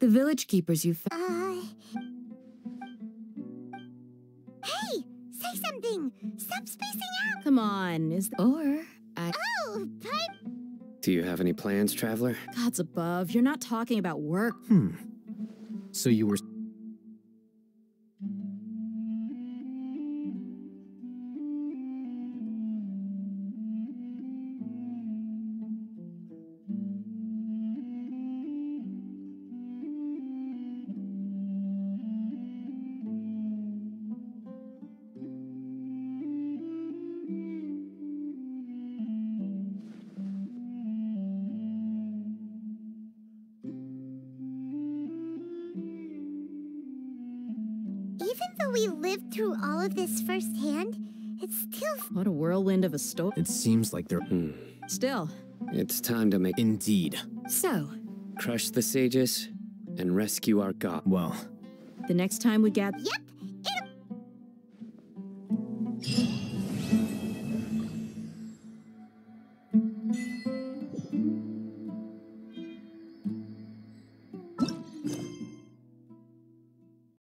The village keepers you found. Uh... Hey! Say something! Stop spacing out! Come on, is the... Or... I... Oh, pipe! Do you have any plans, Traveler? Gods above, you're not talking about work. Hmm. So you were... of a store. It seems like they're hmm. still. It's time to make indeed. So, crush the sages and rescue our god. Well, the next time we get. Yep. It'll